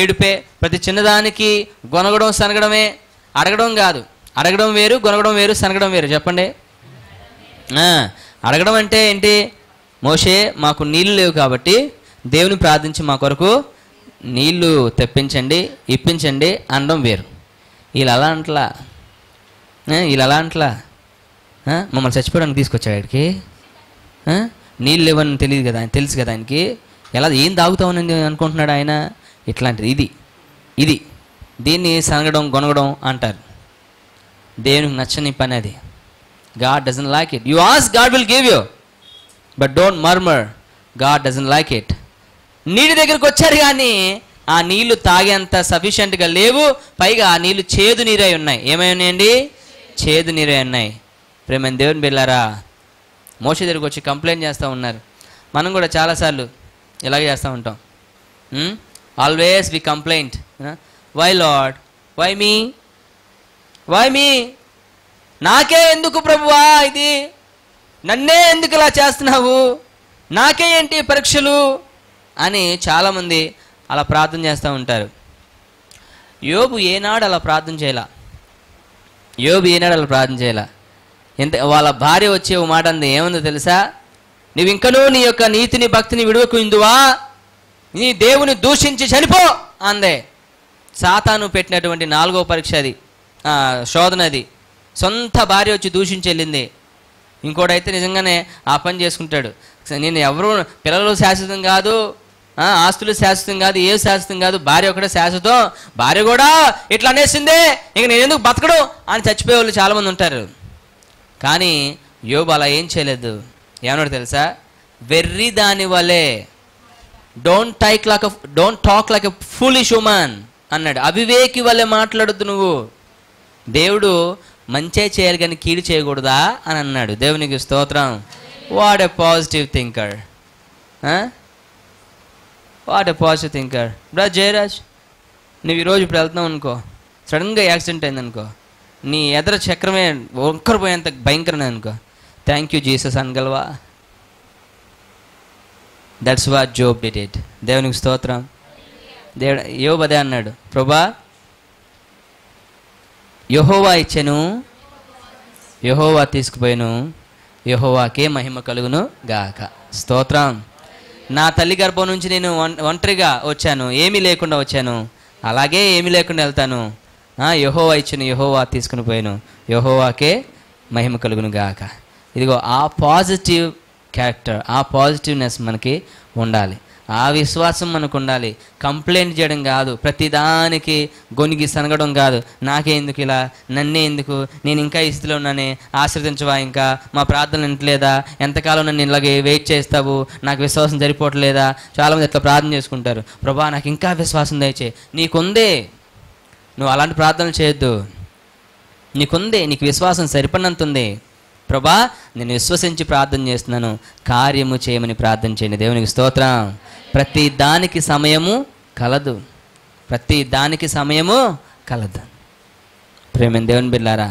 ఏడుపే, ప్రతి చిన్నదానికి గొనగడం సనగడమే. అడగడం కాదు, అడగడం వేరు, గొనగడం వేరు, సనగడం వేరు. చెప్పండి, అడగడం అంటే ఏంటి? మోషే, మాకు నీళ్ళు లేవు కాబట్టి దేవుని ప్రార్థించి మా కొరకు నీళ్ళు తెప్పించండి ఇప్పించండి అనడం వేరు. వీళ్ళు అలా అంటలా వీళ్ళు అలా అంటలా మమ్మల్ని చచ్చిపోవడానికి తీసుకొచ్చాడు ఆడికి, నీళ్ళు ఇవ్వని తెలియదు కదా, ఆయన తెలుసు కదా ఆయనకి, ఎలా ఏం తాగుతామని అనుకుంటున్నాడు ఆయన. ఇట్లాంటిది ఇది ఇది దీన్ని సనగడం గొనగడం అంటారు. దేవునికి నచ్చని పని అది. God doesn't like it. You ask, God will give you. But don't murmur. God doesn't like it. నీళ్ళు దగ్గరికి వచ్చారు కానీ ఆ నీళ్లు తాగేంత సఫిషియెంట్గా లేవు. పైగా ఆ నీళ్లు చేదు నీరై ఉన్నాయి. ఏమై ఉన్నాయండి? చేదు నీరై ఉన్నాయి. ప్రేమని దేవుని బిడ్డలారా, మోషే దగ్గరికి వచ్చి కంప్లైంట్ చేస్తూ ఉన్నారు. మనం కూడా చాలాసార్లు ఇలాగే చేస్తూ ఉంటాం. Always we complaint. Why Lord, why me, why me, నాకే ఎందుకు ప్రభువా ఇది, నన్నే ఎందుకు ఇలా చేస్తున్నావు, నాకే ఏంటి పరీక్షలు అని చాలామంది అలా ప్రార్థన చేస్తూ ఉంటారు. యోబు ఏనాడు అలా ప్రార్థన చేయాల యోబు ఏనాడు అలా ప్రార్థన చేయాల ఎంత వాళ్ళ భార్య వచ్చే ఓ మాట అంది, ఏముందో తెలుసా? నువ్వు ఇంకనూ నీ యొక్క నీతిని భక్తిని విడువకుందువా, నీ దేవుని దూషించి చనిపో అందే. సాతాను పెట్టినటువంటి నాలుగో పరీక్ష అది, శోధనది. సొంత భార్య వచ్చి దూషించి వెళ్ళింది. ఇంకోడైతే నిజంగానే ఆ పని చేసుకుంటాడు. నేను ఎవరు, పిల్లలు శాశ్వతం కాదు, ఆస్తులు శాశ్వతం కాదు, ఏ శాశ్వతం కాదు, భార్య ఒకటే శాశ్వతం. భార్య కూడా ఇట్లా అనేసిందే, ఇంక నేను ఎందుకు బతకడం అని చచ్చిపోయే వాళ్ళు చాలామంది ఉంటారు. కానీ యోబు అలా ఏం చేయలేదు. ఏమన్నాడు తెలుసా? వెర్రి దాని వలే, don't take like don't talk like a foolish woman అన్నాడు. అవివేకి వలే మాట్లాడొద్దు నువ్వు. దేవుడు మంచే చేయాలి కానీ కీడు చేయకూడదా అని అన్నాడు. దేవునికి స్తోత్రం. What a positive thinker, what a positive thinker. Bro Jayaraj, నువ్వు ఈరోజు ఇప్పుడు వెళ్తున్నావు అనుకో, సడన్గా యాక్సిడెంట్ అయిందనుకో, నీ ఎదర చక్రమే ఒక్కరు పోయేంత భయంకరమే అనుకో, థ్యాంక్ యూ జీసస్ అనగలవా? That's what Job did it. దేవునికి స్తోత్రం. దేవుడు యోబు అదే అన్నాడు, ప్రభా యెహోవా ఇచ్చెను, యెహోవా తీసుకుపోయాను, యెహోవాకే మహిమ కలుగును గాక. స్తోత్రం. నా తల్లి గర్భం నుంచి నేను ఒంటరిగా వచ్చాను, ఏమీ లేకుండా వచ్చాను, అలాగే ఏమీ లేకుండా వెళ్తాను. యెహోవా ఇచ్చెను, యెహోవా తీసుకుని పోయాను, యెహోవాకే మహిమ కలుగును గాక. ఇదిగో ఆ పాజిటివ్ క్యారెక్టర్, ఆ పాజిటివ్నెస్ మనకి ఉండాలి, ఆ విశ్వాసం మనకు ఉండాలి. కంప్లైంట్ చేయడం కాదు, ప్రతిదానికి గొనిగి సనగడం కాదు, నాకే ఎందుకు ఇలా, నన్నే ఎందుకు, నేను ఇంకా ఈ స్థితిలో ఉన్నానే, ఆశ్రదించవా, ఇంకా మా ప్రార్థన వింటలేదా, ఎంతకాలం నన్ను ఇలాగే వెయిట్ చేస్తావు, నాకు విశ్వాసం సరిపోవట్లేదా. చాలామంది ఇట్లా ప్రార్థన చేసుకుంటారు, ప్రభా నాకు ఇంకా విశ్వాసం దయచేయి. నీకుందే, నువ్వు అలాంటి ప్రార్థనలు చేయొద్దు. నీకుందే, నీకు విశ్వాసం సరిపడినంతుంది. ప్రభా నేను విశ్వసించి ప్రార్థన చేస్తున్నాను, కార్యము చేయమని ప్రార్థన చేయండి. దేవునికి స్తోత్రం. ప్రతి దానికి సమయము కలదు, ప్రతి దానికి సమయము కలదు. ప్రేమని దేవుని బిడ్డలారా,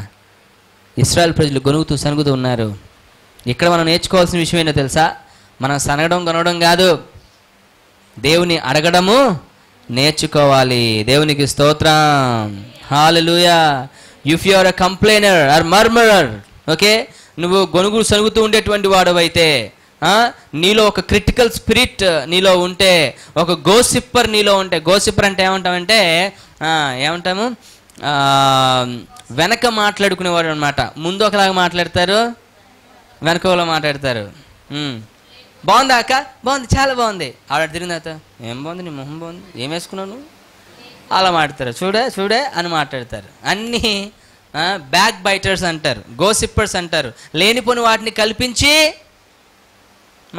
ఇశ్రాయేల్ ప్రజలు గొనుగుతూ సనుగుతూ ఉన్నారు. ఇక్కడ మనం నేర్చుకోవాల్సిన విషయం ఏంటో తెలుసా? మనం సనగడం గొనగడం కాదు, దేవుని అడగడము నేర్చుకోవాలి. దేవునికి స్తోత్రం. హల్లెలూయా. If you are a complainer or murmurer, okay, నువ్వు గొనుగులు సనుగుతూ ఉండేటువంటి వాడు అయితే, నీలో ఒక క్రిటికల్ స్పిరిట్ నీలో ఉంటే, ఒక గోసిప్పర్ నీలో ఉంటే, గోసిప్పర్ అంటే ఏమంటామంటే ఏమంటాము వెనక మాట్లాడుకునేవాడు అనమాట. ముందు ఒకలాగా మాట్లాడతారు, వెనక ఒకలా మాట్లాడతారు. బాగుందా అక్క? బాగుంది, చాలా బాగుంది. ఆవిడ తిరిగిన తర్వాత, ఏం బాగుంది, నీ మొహం బాగుంది, ఏం వేసుకున్నాను, అలా మాట్లాడతారు. చూడే చూడే అని మాట్లాడతారు. అన్నీ బ్యాక్ బైటర్స్ అంటారు, గోసిప్పర్స్ అంటారు. లేనిపోని వాటిని కల్పించి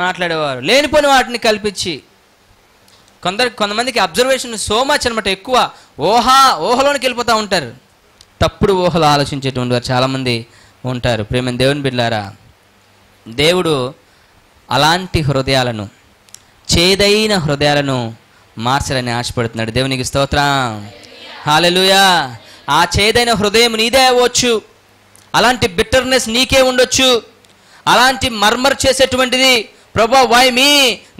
మాట్లాడేవారు, లేనిపోని వాటిని కల్పించి. కొందరు కొంతమందికి అబ్జర్వేషన్ సో మచ్ అనమాట, ఎక్కువ ఊహా ఊహలోనికి వెళ్ళిపోతూ ఉంటారు. తప్పుడు ఊహలు ఆలోచించేటువంటి వారు చాలామంది ఉంటారు. ప్రేమ దేవుని బిడ్డలారా, దేవుడు అలాంటి హృదయాలను, చేదైన హృదయాలను మార్చాలని ఆశపడుతున్నాడు. దేవునికి స్తోత్రం. హల్లెలూయా. ఆ చేదైన హృదయం నీదే అవ్వచ్చు, అలాంటి బిట్టర్నెస్ నీకే ఉండొచ్చు, అలాంటి మర్మర్ చేసేటువంటిది. ప్రభా వై మీ,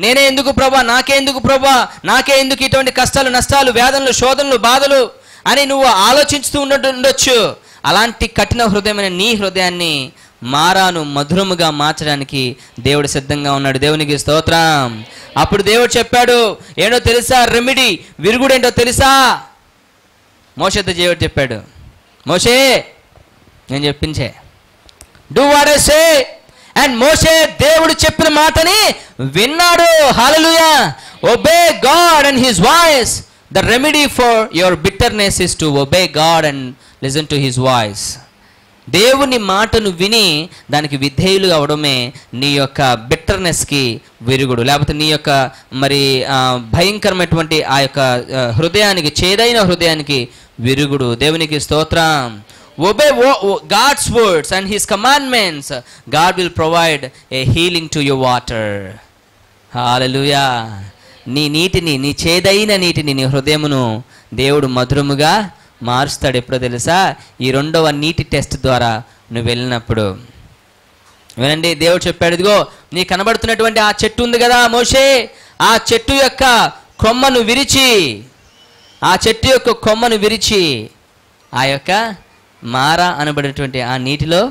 నేనే ఎందుకు ప్రభా, నాకే ఎందుకు ప్రభా, నాకే ఎందుకు ఇటువంటి కష్టాలు, నష్టాలు, వేదనలు, శోధనలు, బాధలు అని నువ్వు ఆలోచిస్తూ ఉండొచ్చు. అలాంటి కఠిన హృదయమైన నీ హృదయాన్ని మారాను మధురముగా మార్చడానికి దేవుడు సిద్ధంగా ఉన్నాడు. దేవునికి స్తోత్రం. అప్పుడు దేవుడు చెప్పాడు, ఏంటో తెలుసా రెమెడీ, విరుగుడు ఏంటో తెలుసా? మోషేతో దేవుడు చెప్పాడు, మోషే నేను చెప్పించే do what I say. And మోషే దేవుడు చెప్పిన మాటని విన్నాడు. హల్లెలూయా. Obey God and his voice. The remedy for your bitterness is to obey God and listen to His voice. దేవుని మాటను విని దానికి విధేయులు అవడమే నీ యొక్క బిట్టర్నెస్కి విరుగుడు. లేకపోతే నీ యొక్క మరి భయంకరమైనటువంటి ఆ యొక్క హృదయానికి, చేదైన హృదయానికి విరుగుడు. దేవునికి స్తోత్రం. Obey God's words and His commandments. God will provide a healing to your water. Hallelujah. నీ నీటిని, నీ చేదైన నీటిని, నీ హృదయమును దేవుడు మధురముగా మారుస్తాడు. ఎప్పుడో తెలుసా? ఈ రెండవ నీటి టెస్ట్ ద్వారా నువ్వు వెళ్ళినప్పుడు. వినండి, దేవుడు చెప్పాడు, ఇదిగో నీ కనబడుతున్నటువంటి ఆ చెట్టు ఉంది కదా మోషే, ఆ చెట్టు యొక్క కొమ్మను విరిచి, ఆ చెట్టు యొక్క కొమ్మను విరిచి ఆ యొక్క మారా అనబడేటువంటి ఆ నీటిలో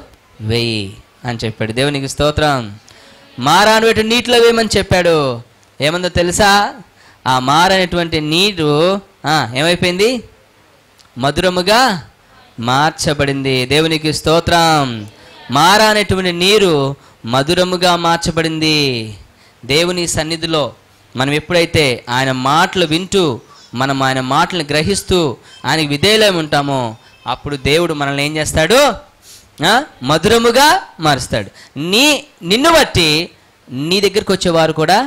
వేయి అని చెప్పాడు. దేవునికి స్తోత్రం. మారా అనేటువంటి నీటిలో వేయమని చెప్పాడు. ఏమందో తెలుసా? ఆ మారనేటువంటి నీరు ఏమైపోయింది? మధురముగా మార్చబడింది. దేవునికి స్తోత్రం. మారనేటువంటి నీరు మధురముగా మార్చబడింది. దేవుని సన్నిధిలో మనం ఎప్పుడైతే ఆయన మాటలు వింటూ, మనం ఆయన మాటలను గ్రహిస్తూ ఆయనకు విధేయులై ఉంటామో, అప్పుడు దేవుడు మనల్ని ఏం చేస్తాడు? మధురముగా మారుస్తాడు. నీ నిన్ను బట్టి నీ దగ్గరికి వచ్చేవారు కూడా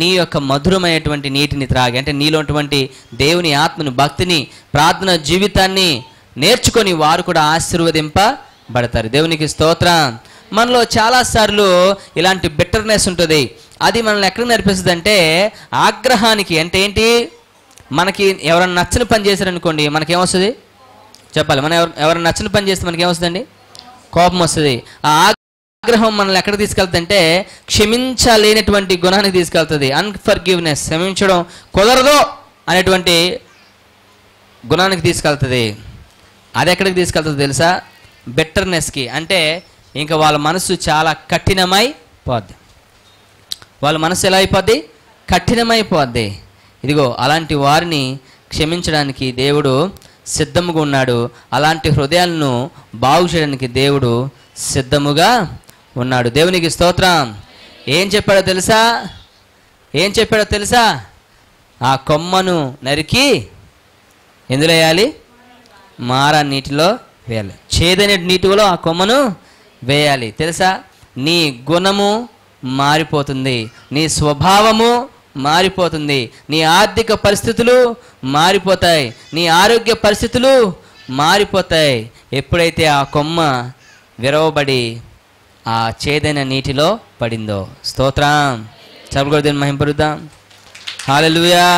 నీ యొక్క మధురమైనటువంటి నీటిని త్రాగి, అంటే నీలోటువంటి దేవుని ఆత్మను, భక్తిని, ప్రార్థన జీవితాన్ని నేర్చుకొని వారు కూడా ఆశీర్వదింపబడతారు. దేవునికి స్తోత్రం. మనలో చాలాసార్లు ఇలాంటి బిట్టర్నెస్ ఉంటుంది. అది మనల్ని ఎక్కడ నడిపిస్తుంది అంటే ఆగ్రహానికి. అంటే ఏంటి? మనకి ఎవరైనా నచ్చని పని చేశారనుకోండి, మనకేమొస్తుంది చెప్పాలి? మనం ఎవరు ఎవరైనా నచ్చని పని చేస్తే మనకేమొస్తుందండి? కోపం వస్తుంది. ఆ ఆగ్రహం మనల్ని ఎక్కడ తీసుకెళ్తుందంటే క్షమించలేనటువంటి గుణానికి తీసుకెళ్తుంది. అన్ఫర్గివ్నెస్, క్షమించడం కుదరదు అనేటువంటి గుణానికి తీసుకెళ్తుంది. అది ఎక్కడికి తీసుకెళ్తుంది తెలుసా? బెటర్నెస్కి. అంటే ఇంకా వాళ్ళ మనసు చాలా కఠినమైపోద్ది. వాళ్ళ మనసు ఎలా అయిపోద్ది? కఠినమైపోద్ది. ఇదిగో అలాంటి వారిని క్షమించడానికి దేవుడు సిద్ధముగా ఉన్నాడు. అలాంటి హృదయాలను బాగు చేయడానికి దేవుడు సిద్ధముగా ఉన్నాడు. దేవునికి స్తోత్రం. ఏం చెప్పాడో తెలుసా? ఏం చెప్పాడో తెలుసా? ఆ కొమ్మను నరికి ఎందులో వేయాలి? మారా నీటిలో వేయాలి. చేదైన నీటిలో ఆ కొమ్మను వేయాలి. తెలుసా? నీ గుణము మారిపోతుంది, నీ స్వభావము మారిపోతుంది, నీ ఆర్థిక పరిస్థితులు మారిపోతాయి, నీ ఆరోగ్య పరిస్థితులు మారిపోతాయి. ఎప్పుడైతే ఆ కొమ్మ విరవబడి ఆ చేదైన నీటిలో పడిందో. స్తోత్రం. చదువుకోవడం మహింపరుద్దాం. హల్లెలూయా.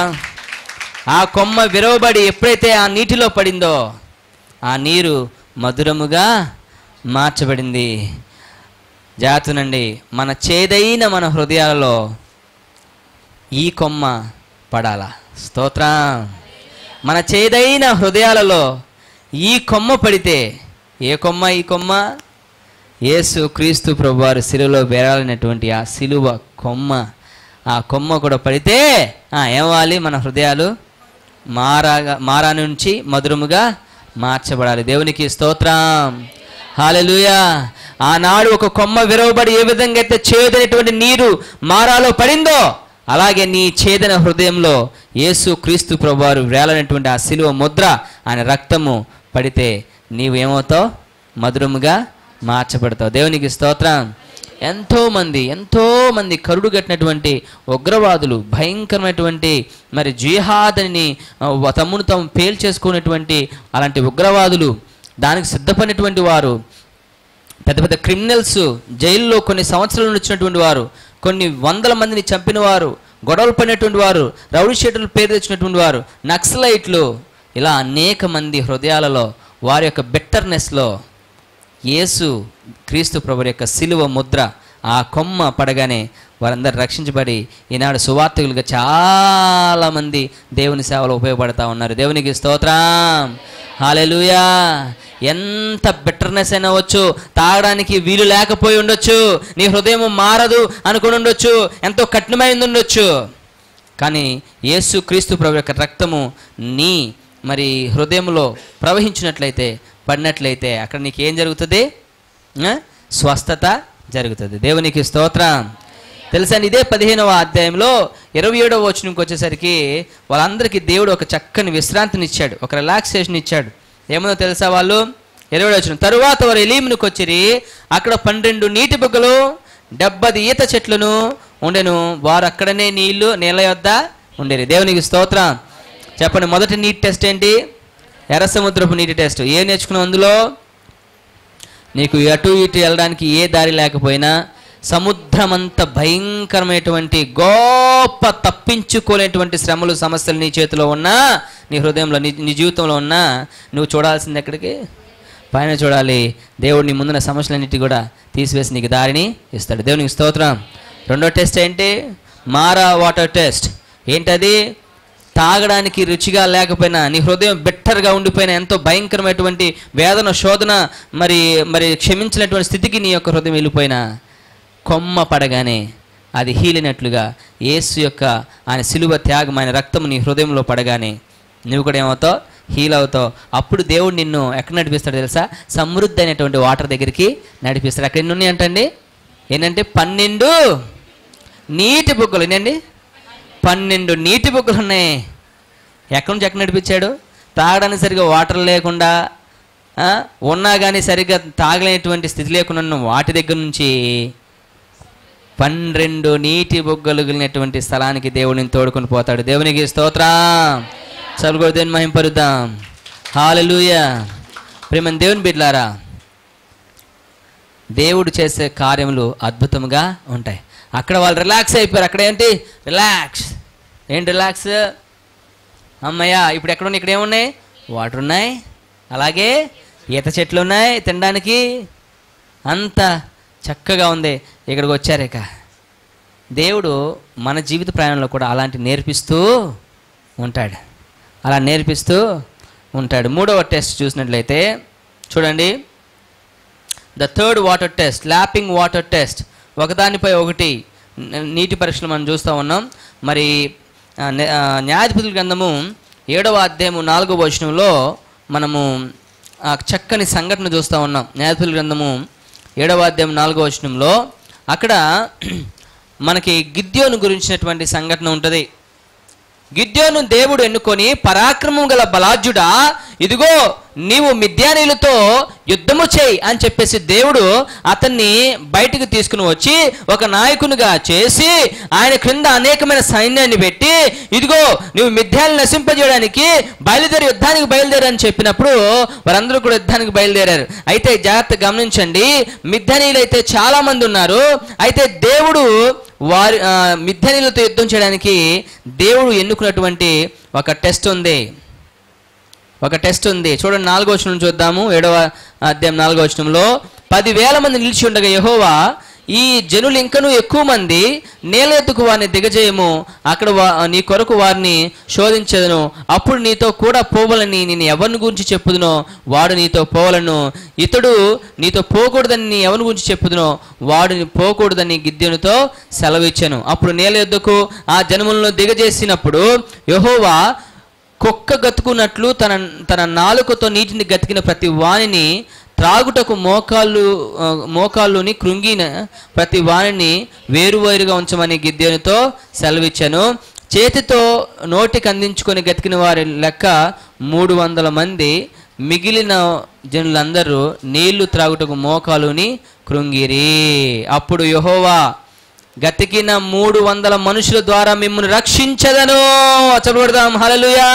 ఆ కొమ్మ విరవబడి ఎప్పుడైతే ఆ నీటిలో పడిందో, ఆ నీరు మధురముగా మార్చబడింది. జాగ్రత్తనండి, మన చేదైన మన హృదయాలలో ఈ కొమ్మ పడాలా? స్తోత్రం. మన చేదైన హృదయాలలో ఈ కొమ్మ పడితే, ఏ కొమ్మ? ఈ కొమ్మ యేసు క్రీస్తు ప్రభువారు సిలువలో బేరాలైనటువంటి ఆ సిలువ కొమ్మ. ఆ కొమ్మ కూడా పడితే ఏమవ్వాలి? మన హృదయాలు మారాగా మారా నుంచి మధురముగా మార్చబడాలి. దేవునికి స్తోత్రం. హల్లెలూయా. ఆనాడు ఒక కొమ్మ విరవబడి ఏ విధంగా అయితే చేదైనటువంటి నీరు మారాలో పడిందో, అలాగే నీ చేదన హృదయంలో యేసు క్రీస్తు ప్రభువారు వేలాలైనటువంటి ఆ సిలువ ముద్ర, ఆయన రక్తము పడితే నీవు ఏమవుతావు? మధురముగా మార్చబడతావు. దేవునికి స్తోత్రం. ఎంతోమంది ఎంతోమంది కరుడు కట్టినటువంటి ఉగ్రవాదులు, భయంకరమైనటువంటి మరి జిహాదని తమ్మును తాము పేల్చేసుకునేటువంటి అలాంటి ఉగ్రవాదులు, దానికి సిద్ధపడినటువంటి వారు, పెద్ద పెద్ద క్రిమినల్స్, జైల్లో కొన్ని సంవత్సరాలు నడిచినటువంటి వారు, కొన్ని వందల మందిని చంపిన వారు, గొడవలు పడినటువంటి వారు, రౌడీ షీటర్లు పేరు తెచ్చినటువంటి వారు, నక్సలైట్లు, ఇలా అనేక మంది హృదయాలలో వారి యొక్క బెట్టర్నెస్లో యేసు క్రీస్తు ప్రభువు యొక్క సిలువ ముద్ర, ఆ కొమ్మ పడగానే వారందరూ రక్షించబడి ఈనాడు సువార్థకులుగా చాలామంది దేవుని సేవలో ఉపయోగపడతా ఉన్నారు. దేవునికి స్తోత్రం. హల్లెలూయా. ఎంత బిటర్నెస్ అయినా వచ్చు, తాగడానికి వీలు లేకపోయి ఉండొచ్చు, నీ హృదయం మారదు అనుకుని ఉండొచ్చు, ఎంతో కఠినమైంది ఉండొచ్చు. కానీ యేసు క్రీస్తు ప్రభు యొక్క రక్తము నీ మరి హృదయంలో ప్రవహించినట్లయితే, పడినట్లయితే అక్కడ నీకేం జరుగుతుంది? స్వస్థత జరుగుతుంది. దేవునికి స్తోత్రం. తెలుసా, ఇదే పదిహేనవ అధ్యాయంలో ఇరవై ఏడవ వచనంకి వచ్చేసరికి వాళ్ళందరికీ దేవుడు ఒక చక్కని విశ్రాంతినిచ్చాడు, ఒక రిలాక్సేషన్ ఇచ్చాడు. ఏమో తెలుసా, వాళ్ళు ఇరవై ఏడవ వచనం తరువాత వారు ఎలీమునికి వచ్చిరి, అక్కడ పన్నెండు నీటి బుగ్గలు డెబ్బది ఈత చెట్లను ఉండెను, వారు అక్కడనే నీళ్లు నీళ్ళ యొద్ద ఉండేది. దేవునికి స్తోత్రం. చెప్పండి, మొదటి నీటి టెస్ట్ ఏంటి? ఎర్ర సముద్రపు నీటి టెస్ట్. ఏం నేర్చుకున్నాం అందులో? నీకు అటు ఇటు వెళ్ళడానికి ఏ దారి లేకపోయినా, సముద్రమంత భయంకరమైనటువంటి గొప్ప తప్పించుకోలేటువంటి శ్రమలు, సమస్యలు నీ చేతిలో ఉన్నా, నీ హృదయంలో, నీ నీ జీవితంలో ఉన్నా, నువ్వు చూడాల్సింది ఎక్కడికి? పైన చూడాలి. దేవుడు నీ ముందున్న సమస్యలన్నిటి కూడా తీసివేసి నీకు దారిని ఇస్తాడు. దేవునికి స్తోత్రం. రెండో టెస్ట్ ఏంటి? Marah water test. ఏంటది? తాగడానికి రుచిగా లేకపోయినా, నీ హృదయం బిట్టర్గా ఉండిపోయినా, ఎంతో భయంకరమైనటువంటి వేదన, శోధన, మరి మరి క్షమించినటువంటి స్థితికి నీ యొక్క హృదయం వెళ్ళిపోయినా, కొమ్మ పడగానే అది హీలినట్లుగా యేసు యొక్క ఆయన సిలువ త్యాగం, ఆయన రక్తం నీ హృదయంలో పడగానే నువ్వు కూడా ఏమవుతావు? హీల్ అవుతావు. అప్పుడు దేవుడు నిన్ను ఎక్కడ నడిపిస్తాడు తెలుసా? సమృద్ధి అయినటువంటి వాటర్ దగ్గరికి నడిపిస్తాడు. అక్కడ ఎన్ని ఉన్నాయంటండి? ఏంటంటే పన్నెండు నీటి బుగ్గలు. ఏంటండి? పన్నెండు నీటి బుగ్గలు ఉన్నాయి. ఎక్కడి నుంచి ఎక్కడ నడిపించాడు? తాగడానికి సరిగా వాటర్ లేకుండా, ఉన్నా కానీ సరిగ్గా తాగలేనటువంటి స్థితి లేకుండా ఉన్న వాటి దగ్గర నుంచి పన్నెండు నీటి బొగ్గలు కలిగినటువంటి స్థలానికి దేవుడిని తోడుకొని పోతాడు. దేవునికి స్తోత్రం. చదువుకో, దేవుని మహింపరుద్దాం. హల్లెలూయా. ప్రేమని దేవుని బిడ్డలారా, దేవుడు చేసే కార్యములు అద్భుతంగా ఉంటాయి. అక్కడ వాళ్ళు రిలాక్స్ అయిపోయారు. అక్కడ ఏంటి? రిలాక్స్. ఏంటి రిలాక్స్? అమ్మయ్యా, ఇప్పుడు ఎక్కడ ఉన్నాయి? ఇక్కడ ఏమున్నాయి? వాటర్ ఉన్నాయి, అలాగే ఈత చెట్లు ఉన్నాయి, తినడానికి అంత చక్కగా ఉంది, ఇక్కడికి వచ్చారు. ఇక దేవుడు మన జీవిత ప్రయాణంలో కూడా అలాంటి నేర్పిస్తూ ఉంటాడు, అలా నేర్పిస్తూ ఉంటాడు. మూడవ టెస్ట్ చూసినట్లయితే చూడండి, the third water test, lapping water test. ఒకదానిపై ఒకటి నీటి పరీక్షలు మనం చూస్తూ ఉన్నాం. మరి న్యాయాధిపతుల గ్రంథము ఏడవ అధ్యాయము నాలుగవ వచనంలో మనము ఆ చక్కని సంఘటన చూస్తూ ఉన్నాం. న్యాయాధిపతుల గ్రంథము ఏడవ అధ్యాయం నాలుగవ వచనంలో అక్కడ మనకి గిద్యోను గురించినటువంటి సంఘటన ఉంటుంది. గిద్యోను దేవుడు ఎన్నుకొని, పరాక్రమం గల బలాజ్యుడా, ఇదిగో నీవు మిద్యానీయులతో యుద్ధము చేయి అని చెప్పేసి దేవుడు అతన్ని బయటకు తీసుకుని వచ్చి ఒక నాయకునిగా చేసి ఆయన క్రింద అనేకమైన సైన్యాన్ని పెట్టి, ఇదిగో నువ్వు మిద్యాన్ని నశింపజేయడానికి బయలుదేరి యుద్ధానికి బయలుదేరని చెప్పినప్పుడు వారందరూ కూడా యుద్ధానికి బయలుదేరారు. అయితే జాగ్రత్త గమనించండి, మిద్యానీయులు అయితే చాలా మంది ఉన్నారు. అయితే దేవుడు వారి మిద్యానీయులతో యుద్ధం చేయడానికి దేవుడు ఎన్నుకున్నటువంటి ఒక టెస్ట్ ఉంది, ఒక టెస్ట్ ఉంది. చూడండి, నాలుగో వచనం చూద్దాము. ఏడవ అధ్యాయం నాలుగో వచనంలో పదివేల మంది నిలిచి ఉండగా యెహోవా, ఈ జనులు ఇంకనూ ఎక్కువ మంది, నేల ఎత్తుకు వారిని దిగజేయము, అక్కడ నీ కొరకు వారిని శోధించదును, అప్పుడు నీతో కూడా పోవాలని నేను ఎవరిని గురించి చెప్పుదునో వాడు నీతో పోవలను, ఇతడు నీతో పోకూడదని నీ ఎవరిని గురించి చెప్పుదునో వాడిని పోకూడదని గిద్యోనుతో సెలవిచ్చాను. అప్పుడు నేల ఎద్దుకు ఆ జనములను దిగజేసినప్పుడు యెహోవా కుక్క గతుకున్నట్లు తన తన నాలుకతో నీటిని గతికిన ప్రతి వాణిని, త్రాగుటకు మోకాళ్ళు మోకాళ్ళుని కృంగిన ప్రతి వాణిని వేరువేరుగా ఉంచమని గిద్యోనుతో సెలవిచ్చాను. చేతితో నోటికి అందించుకొని గతికిన వారి లెక్క మూడు వందల మంది, మిగిలిన జనులందరూ నీళ్లు త్రాగుటకు మోకాళ్ళుని కృంగిరి. అప్పుడు యెహోవా గతికిన మూడు వందల మనుషుల ద్వారా మిమ్మల్ని రక్షించదను. చదువుదాం. హల్లెలూయా.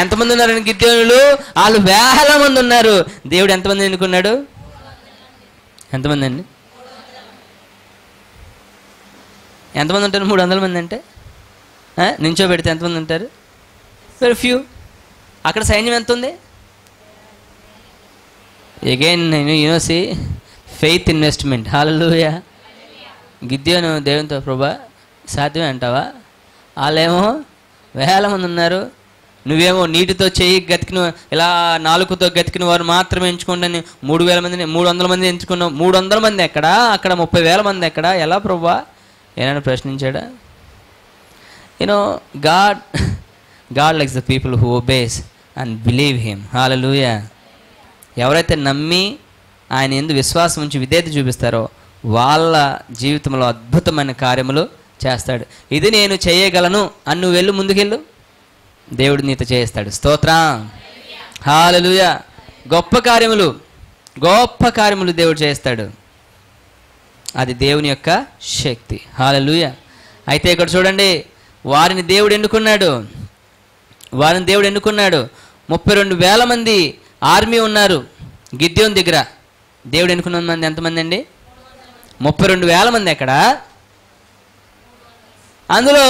ఎంతమంది ఉన్నారు గిద్యోనులు? వాళ్ళు వేల మంది ఉన్నారు. దేవుడు ఎంతమంది ఎన్నుకున్నాడు? ఎంతమంది అండి? ఎంతమంది ఉంటారు? మూడు వందల మంది అంటే నించో పెడితే ఎంతమంది ఉంటారు? Very few. అక్కడ సైన్యం ఎంత ఉంది? Again university faith investment. హల్లెలూయా. గిద్యోను దేవునితో, ప్రభా సాధ్యమే అంటావా? వాళ్ళేమో వేల మంది ఉన్నారు, నువ్వేమో నీటితో చేయి గతికిన ఇలా నాలుగుతో గతికిన వారు మాత్రమే ఎంచుకోండి. మూడు వేల మందిని మూడు వందల మంది ఎంచుకున్నావు. మూడు వందల మంది ఎక్కడ? అక్కడ ముప్పై వేల మంది ఎక్కడ? ఎలా ప్రభువా ఏమైనా ప్రశ్నించాడా? You know God God likes the people who obeys and believe him. హల్లెలూయా. ఎవరైతే నమ్మి ఆయన యందు విశ్వాసం ఉంచి విధేయత చూపిస్తారో వాళ్ళ జీవితంలో అద్భుతమైన కార్యములు చేస్తాడు. ఇది నేను చేయగలను అని నువ్వు వెళ్ళు, ముందుకెళ్ళు, దేవుడు నీతో చేయిస్తాడు. స్తోత్రం. హల్లెలూయా. గొప్ప కార్యములు గొప్ప కార్యములు దేవుడు చేయిస్తాడు. అది దేవుని యొక్క శక్తి. హల్లెలూయా. అయితే ఇక్కడ చూడండి, వారిని దేవుడు ఎన్నుకున్నాడు. వారిని దేవుడు ఎన్నుకున్నాడు ముప్పై రెండు వేల మంది ఆర్మీ ఉన్నారు గిద్యోను దగ్గర. దేవుడు ఎన్నుకున్న మంది ఎంతమంది అండి? ముప్పై రెండు వేల మంది. ఎక్కడ? అందులో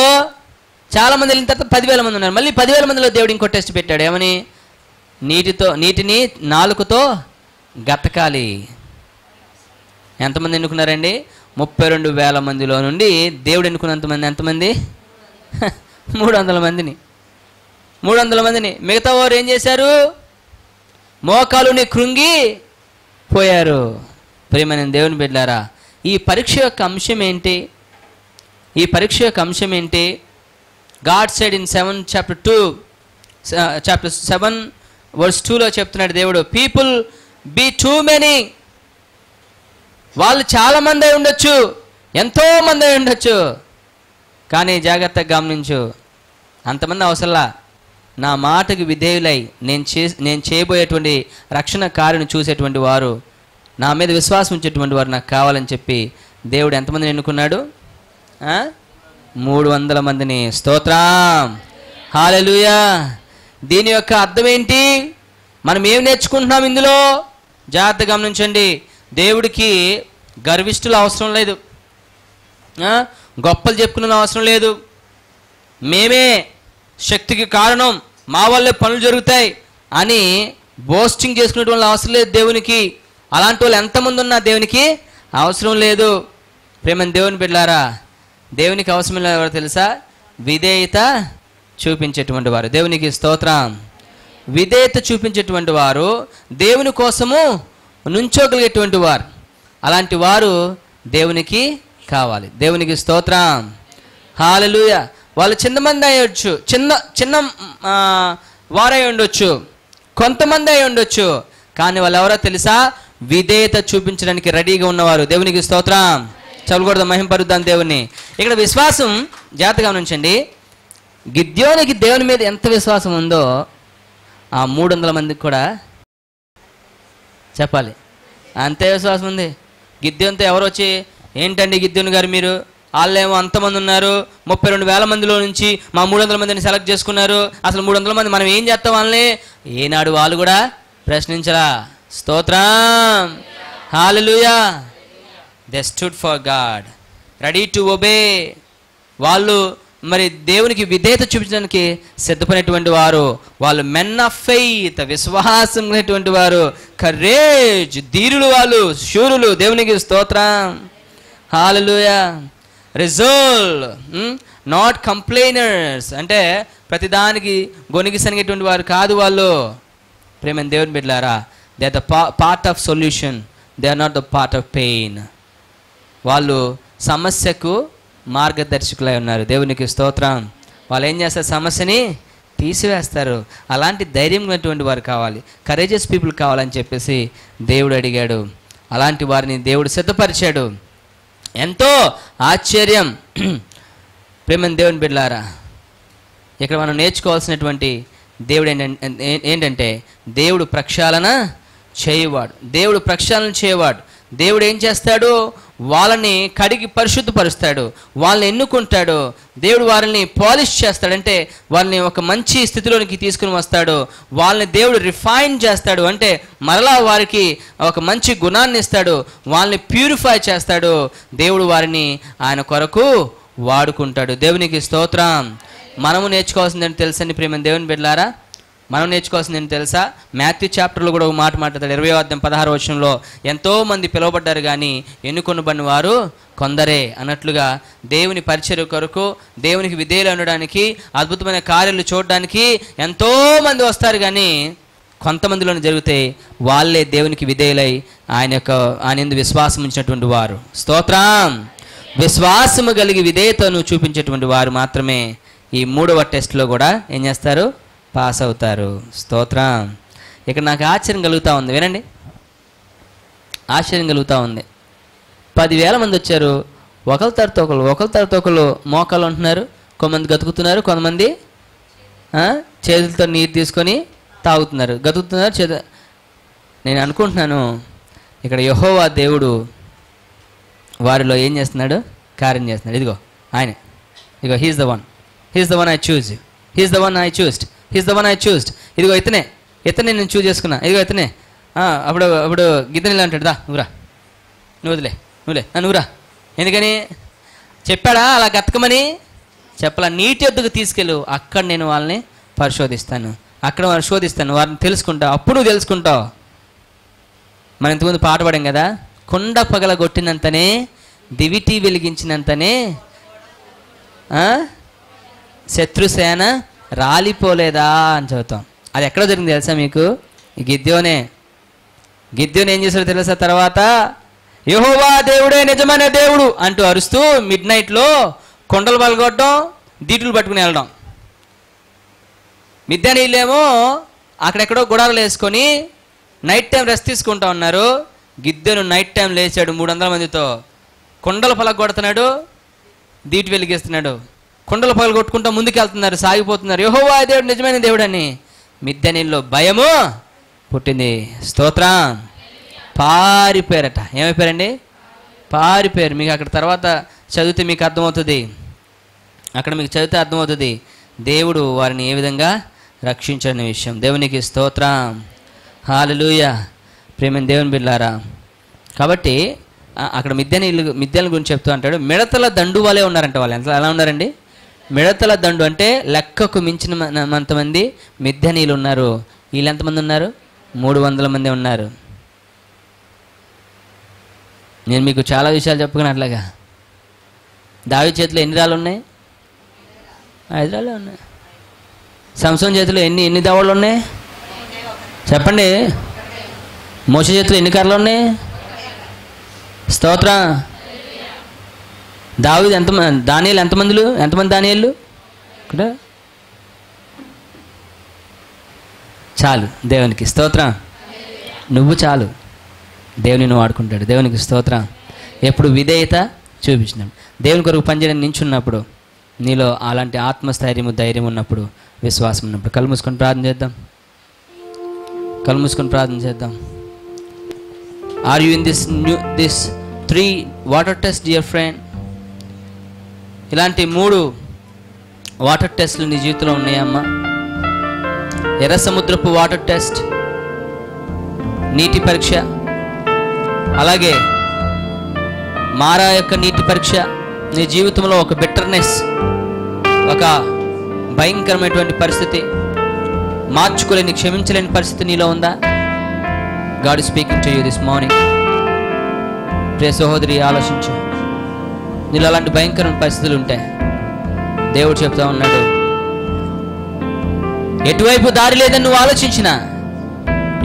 చాలామంది వెళ్ళిన తర్వాత పదివేల మంది ఉన్నారు. మళ్ళీ పదివేల మందిలో దేవుడు ఇంకో టెస్ట్ పెట్టాడు. ఏమని? నీటితో నీటిని నాలుగుతో గతకాలి. ఎంతమంది ఎన్నుకున్నారండి? ముప్పై రెండు వేల మందిలో నుండి దేవుడు ఎన్నుకున్నంతమంది ఎంతమంది? మూడు వందల మందిని. మూడు వందల మందిని మిగతా వారు ఏం చేశారు? మోకాలుని కృంగి పోయారు. ప్రియమైన దేవుని బిడ్డలారా, ఈ పరీక్ష యొక్క అంశం ఏంటి? ఈ పరీక్ష యొక్క అంశం ఏంటి? God said in seven chapter two chapter seven verse టూలో చెప్తున్నాడు దేవుడు, పీపుల్ బీ టూ మెనీ. వాళ్ళు చాలామంది అయి ఉండొచ్చు, ఎంతోమంది అయి ఉండొచ్చు, కానీ జాగ్రత్తగా గమనించు, అంతమంది అవసరంలా. నా మాటకు విధేయులై నేను చే నేను చేయబోయేటువంటి రక్షణ కార్యను చూసేటువంటి వారు, నా మీద విశ్వాసం ఉంచేటువంటి వారు నాకు కావాలని చెప్పి దేవుడు ఎంతమందిని ఎన్నుకున్నాడు? మూడు వందల మందిని. స్తోత్రం. హల్లెలూయా. దీని యొక్క అర్థం ఏంటి? మనం ఏం నేర్చుకుంటున్నాం ఇందులో? జాగ్రత్తగా గమనించండి. దేవుడికి గర్విష్ఠులు అవసరం లేదు, గొప్పలు చెప్పుకునే అవసరం లేదు. మేమే శక్తికి కారణం, మా వల్లే పనులు జరుగుతాయి అని బోస్టింగ్ చేసుకునే వాళ్ళు అవసరం లేదు దేవునికి. అలాంటి వాళ్ళు ఎంతమంది ఉన్నా దేవునికి అవసరం లేదు. ప్రేమ దేవుని బిడ్డలారా, దేవునికి అవసరం లేవో తెలుసా? విధేయత చూపించేటువంటి వారు. దేవునికి స్తోత్రం. విధేయత చూపించేటువంటి వారు, దేవుని కోసము నుంచోగలిగేటువంటి వారు, అలాంటి వారు దేవునికి కావాలి. దేవునికి స్తోత్రం. హల్లెలూయా. వాళ్ళు చిన్నమంది అయ్యొచ్చు, చిన్న చిన్న వారై ఉండొచ్చు, కొంతమంది అయి ఉండొచ్చు, కానీ వాళ్ళు ఎవరో తెలుసా? విధేయత చూపించడానికి రెడీగా ఉన్నవారు. దేవునికి స్తోత్రం. చదువుకూడదు, మహింపరుద్దాం దేవుణ్ణి. ఇక్కడ విశ్వాసం జాగ్రత్తగా ఉంచండి. గిద్యోనికి దేవుని మీద ఎంత విశ్వాసం ఉందో ఆ మూడు వందల మందికి కూడా చెప్పాలి, అంతే విశ్వాసం ఉంది. గిద్యోనితో ఎవరు వచ్చి ఏంటండి గిద్యోని గారు మీరు, వాళ్ళేమో అంతమంది ఉన్నారు, ముప్పై రెండు వేల మందిలో నుంచి మా మూడు వందల మందిని సెలెక్ట్ చేసుకున్నారు, అసలు మూడు వందల మంది మనం ఏం చేస్తాం వాళ్ళని ఏనాడు వాళ్ళు కూడా ప్రశ్నించరా. స్తోత్రం. హల్లెలూయా. They stood for God, ready to obey. వాళ్ళు మరి దేవునికి విధేయత చూపించడానికి సిద్ధపడినటువంటి వారు, వాళ్ళు మెన్ ఆఫ్ ఫెయిత్, విశ్వాసం లేనటువంటి వారు, కరేజ్, ధీరులు, వాళ్ళు శూరులు. దేవునికి స్తోత్రం. హల్లెలూయా. రిజోల్వ్, నాట్ కంప్లైనర్స్, అంటే ప్రతిదానికి గొనిగి సనిగేటువంటి వారు కాదు వాళ్ళు. ప్రేమ దేవుని బిడ్డలారా, they are the part of solution, they are not the part of pain. వాళ్ళు సమస్యకు మార్గదర్శకులై ఉన్నారు. దేవునికి స్తోత్రం. వాళ్ళు ఏం చేస్తారు? సమస్యని తీసివేస్తారు. అలాంటి ధైర్యం ఉన్నటువంటి వారు కావాలి, కరేజియస్ పీపుల్ కావాలని చెప్పేసి దేవుడు అడిగాడు. అలాంటి వారిని దేవుడు సిద్ధపరిచాడు. ఎంతో ఆశ్చర్యం. ప్రేమని దేవుని బిడ్డలారా, ఇక్కడ మనం నేర్చుకోవాల్సినటువంటి దేవుడు ఏంటంటే ఏంటంటే దేవుడు ప్రక్షాళన చేయవాడు. దేవుడు ప్రక్షాళన చేయవాడు. దేవుడు ఏం చేస్తాడు? వాళ్ళని కడిగి పరిశుద్ధపరుస్తాడు, వాళ్ళని ఎన్నుకుంటాడు. దేవుడు వారిని పాలిష్ చేస్తాడు, అంటే వాళ్ళని ఒక మంచి స్థితిలోనికి తీసుకుని వస్తాడు. వాళ్ళని దేవుడు రిఫైన్ చేస్తాడు, అంటే మరలా వారికి ఒక మంచి గుణాన్ని ఇస్తాడు. వాళ్ళని ప్యూరిఫై చేస్తాడు. దేవుడు వారిని ఆయన కొరకు వాడుకుంటాడు. దేవునికి స్తోత్రం. మనము నేర్చుకోవాల్సిందని తెలుసండి ప్రియమైన దేవుని బిడ్డలారా, మనం నేర్చుకోవాల్సింది ఏంటి తెలుసా? మాథ్యూ చాప్టర్లో కూడా ఒక మాట మాట్లాడతాడు. ఇరవయో అధ్యాయం పదహారో వచనంలో ఎంతోమంది పిలువబడ్డారు కానీ ఎన్నుకొనబడిన వారు కొందరే అన్నట్లుగా దేవుని పరిచర్య కొరకు, దేవునికి విధేయులు ఉండడానికి, అద్భుతమైన కార్యాలు చూడడానికి ఎంతోమంది వస్తారు కానీ కొంతమందిలోనే జరిగితే వాళ్ళే దేవునికి విధేయులై ఆయన యొక్క ఆయన యందు విశ్వాసం ఉంచినటువంటి వారు. స్తోత్రం. విశ్వాసము కలిగి విధేయతను చూపించేటువంటి వారు మాత్రమే ఈ మూడవ టెస్ట్లో కూడా ఏం చేస్తారు? పాస్ అవుతారు. స్తోత్రం. ఇక్కడ నాకు ఆశ్చర్యం కలుగుతూ ఉంది, వినండి, ఆశ్చర్యం కలుగుతూ ఉంది. పదివేల మంది వచ్చారు, ఒకరి తరతో ఒకరు ఒకరి తరతో ఒకరు మోకాళ్ళు ఉంటున్నారు, కొంతమంది గతుకుతున్నారు, కొంతమంది చేతులతో నీరు తీసుకొని తాగుతున్నారు, గతుకుతున్నారు చేతు. నేను అనుకుంటున్నాను ఇక్కడ యెహోవా దేవుడు వారిలో ఏం చేస్తున్నాడు? కార్యం చేస్తున్నాడు. ఇదిగో ఆయన, ఇదిగో he's the one, he's the one I choose, he's the one I choosed, he's the one I choosed. ఇదిగో ఇతనే, ఇతనే నేను చూజ్ చేసుకున్నా, ఇదిగో ఇతనే. అప్పుడు అప్పుడు గిద్దెని ఇలా అంటాడు, దా నువ్వురా, నువ్వు వదిలే, నువ్వులే, నువ్వురా. ఎందుకని చెప్పాడా? అలా గతకమని చెప్పాల. నీటి ఎద్దుకు తీసుకెళ్ళు, అక్కడ నేను వాళ్ళని పరిశోధిస్తాను, అక్కడ వారిని శోధిస్తాను, వారిని తెలుసుకుంటావు, అప్పుడు నువ్వు తెలుసుకుంటావు. మనం ఇంతకుముందు పాట పాడాం కదా, కొండ పగల కొట్టినంతనే దివిటి వెలిగించినంతనే శత్రుసేన రాలిపోలేదా అని చదువుతాం. అది ఎక్కడ జరిగింది తెలుసా మీకు? గిద్యోనే. గిద్యోనే ఏం చేశాడో తెలుసా? తర్వాత యెహోవా దేవుడే నిజమైన దేవుడు అంటూ అరుస్తూ మిడ్ నైట్లో కొండలు పగలగొట్టడం, దీటులు పట్టుకుని వెళ్ళడం. మిద్యానీళ్ళేమో అక్కడెక్కడో గుడారాలు వేసుకొని నైట్ టైం రెస్ట్ తీసుకుంటా ఉన్నారు. గిద్దెను నైట్ టైం లేచాడు మూడు వందల మందితో, కొండలు పగలగొడుతున్నాడు, దీటి వెలిగిస్తున్నాడు, కొండలు పగలగొట్టుకుంటూ ముందుకు వెళ్తున్నారు, సాగిపోతున్నారు. యెహోవా దేవుడు నిజమైన దేవుడని మిద్యానీళ్ళలో భయము పుట్టింది. స్తోత్రం. పారిపోయారట. ఏమైపోయారండి? పారిపోయారు. మీకు అక్కడ తర్వాత చదివితే మీకు అర్థమవుతుంది, అక్కడ మీకు చదివితే అర్థమవుతుంది దేవుడు వారిని ఏ విధంగా రక్షించని విషయం. దేవునికి స్తోత్రం. హల్లెలూయా. ప్రేమని దేవుని బిడ్డలారా, కాబట్టి అక్కడ మిద్యానీళ్ళు మిద్యాల గురించి చెప్తూ అంటాడు, మిడతల దండు వాళ్ళే ఉన్నారంట. వాళ్ళు ఎంత ఎలా ఉన్నారండి? మిడతల దండు అంటే లెక్కకు మించిన అంతమంది మిద్యానీళ్ళు ఉన్నారు. వీళ్ళు ఎంతమంది ఉన్నారు? మూడు వందల మంది ఉన్నారు. నేను మీకు చాలా విషయాలు చెప్పుకున్నా. అట్లాగా దావీదు చేతిలో ఎన్ని రాళ్ళు ఉన్నాయి? ఐదు రాళ్ళు ఉన్నాయి. సంసోను చేతిలో ఎన్ని ఎన్ని దవళ్ళు ఉన్నాయి చెప్పండి? మోషే చేతులు ఎన్ని కర్రలు ఉన్నాయి? స్తోత్ర. దావీదు ఎంతమంది? దానియేలు ఎంతమందిలు? ఎంతమంది దానియేళ్ళు? ఇక్కడ చాలు. దేవునికి స్తోత్రం. నువ్వు చాలు, దేవుని నువ్వు వాడుకుంటాడు. దేవునికి స్తోత్రం. ఎప్పుడు విధేయత చూపించినాడు, దేవుని కొరకు పనిచేయడం నించున్నప్పుడు, నీలో అలాంటి ఆత్మస్థైర్యము, ధైర్యం ఉన్నప్పుడు, విశ్వాసం ఉన్నప్పుడు. కళ్ళు మూసుకొని ప్రార్థన చేద్దాం. కళ్ళు మూసుకొని ప్రార్థన చేద్దాం. Are you in this new this three water test, dear friend? ఇలాంటి మూడు వాటర్ టెస్ట్లు నీ జీవితంలో ఉన్నాయమ్మా. ఎర్ర సముద్రపు వాటర్ టెస్ట్, నీటి పరీక్ష, అలాగే మారా యొక్క నీటి పరీక్ష. నీ జీవితంలో ఒక బిట్టర్నెస్, ఒక భయంకరమైనటువంటి పరిస్థితి, మార్చుకోలేని, క్షమించలేని పరిస్థితి నీలో ఉందా? God is speaking to you this morning. ప్రియ సహోదరి, ఆలోచించు. నీలో అలాంటి భయంకరమైన పరిస్థితులు ఉంటాయి. దేవుడు చెప్తా ఉన్నాడు, ఎటువైపు దారి లేదని నువ్వు ఆలోచించినా,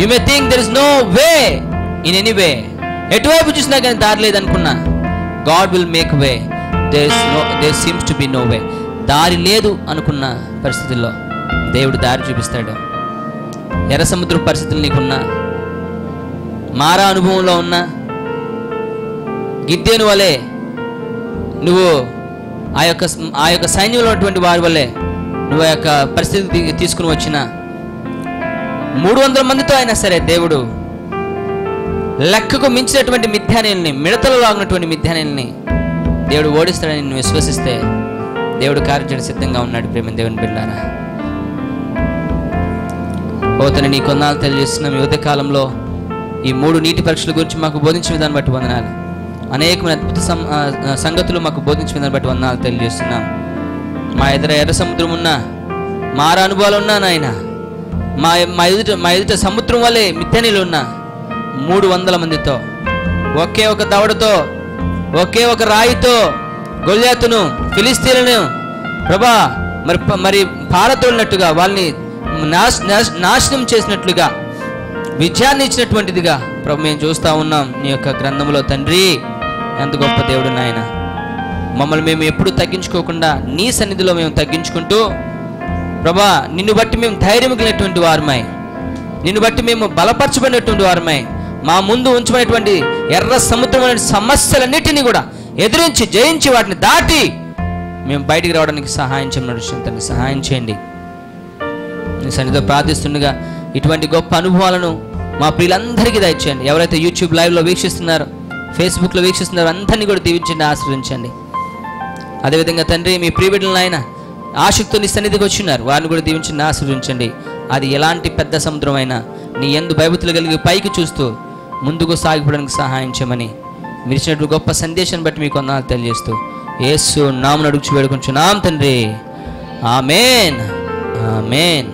you may think there is no way in any way, ఎటువైపు చూసినా కానీ దారి లేదనుకున్నా, God will make way. There is no there seems to be no way. దారి లేదు అనుకున్న పరిస్థితుల్లో దేవుడు దారి చూపిస్తాడు. ఎర్ర సముద్ర పరిస్థితులు నీకున్నా, మారా అనుభవంలో ఉన్న గిద్దెను వలె నువ్వు ఆ యొక్క ఆ యొక్క సైన్యంలో ఉన్నటువంటి వారి వల్లే నువ్వు ఆ యొక్క పరిస్థితి తీసుకుని వచ్చిన మూడు వందల మందితో అయినా సరే దేవుడు లెక్కకు మించినటువంటి మిథ్యానీల్ని, మిడతలలో లాగినటువంటి మిథ్యానీల్ని దేవుడు ఓడిస్తాడని నువ్వు విశ్వసిస్తే దేవుడు కార్యచరణ సిద్ధంగా ఉన్నాడు. ప్రేమ దేవుని బిడ్డారా, పోతని నీ కొన్నాళ్ళు తెలియజేస్తున్నాం. యువత కాలంలో ఈ మూడు నీటి పరీక్షల గురించి మాకు బోధించిన దాన్ని బట్టి వందనాలు. అనేకమైన అద్భుత సంగతులు మాకు బోధించిన దాన్ని బట్టి వందనాలు తెలియజేస్తున్నాం. మా ఎదుర ఎర్ర సముద్రం ఉన్నా, మారా అనుభవాలు ఉన్నా నాయన, మా మా ఎదుట మా ఎదుట సముద్రం వలె మిత్తెనిలు ఉన్న మూడు వందల మందితో ఒకే ఒక దవడతో ఒకే ఒక రాయితో గొల్యాతును ఫిలిస్తీయులను ప్రభా మరి మరి పారతోలినట్టుగా వాళ్ళని నాశనం చేసినట్లుగా విజయాన్ని ఇచ్చినటువంటిదిగా ప్రభు మేము చూస్తూ ఉన్నాం నీ యొక్క గ్రంథంలో తండ్రి. ఎంత గొప్ప దేవుడు నాయన. మమ్మల్ని మేము ఎప్పుడు తగ్గించుకోకుండా నీ సన్నిధిలో మేము తగ్గించుకుంటూ ప్రభా నిన్ను బట్టి మేము ధైర్యం కలిగినటువంటి వారమై, నిన్ను బట్టి మేము బలపరచబడినటువంటి వారమై, మా ముందు ఉంచబడినటువంటి ఎర్ర సముద్రమైన సమస్యలన్నిటినీ కూడా ఎదిరించి జయించి వాటిని దాటి మేము బయటికి రావడానికి సహాయం చేయమని సహాయం చేయండి. నీ సన్నిధిలో ప్రార్థిస్తుండగా ఇటువంటి గొప్ప అనుభవాలను మా ప్రియులందరికీ దయచేయండి. ఎవరైతే యూట్యూబ్ లైవ్లో వీక్షిస్తున్నారో, ఫేస్బుక్లో వీక్షిస్తున్నారో అందరినీ కూడా దీవించండి, ఆశ్రయించండి. అదేవిధంగా తండ్రి మీ ప్రియబిడ్డలను ఆయన ఆసక్తితో నీ సన్నిధికి వచ్చిన్నారు, వారిని కూడా దీవించండి, ఆశ్రయించండి. అది ఎలాంటి పెద్ద సముద్రం అయినా నీ యందు భయభక్తులు కలిగి పైకి చూస్తూ ముందుకు సాగిపోవడానికి సహాయం చేయమని మీరు ఇచ్చినటువంటి గొప్ప సందేశాన్ని బట్టి మీకు వందనాలు తెలియజేస్తూ యేసు నామమున అడుగుచు వేడుకొనుచున్నాం తండ్రి. ఆమేన్ ఆమేన్.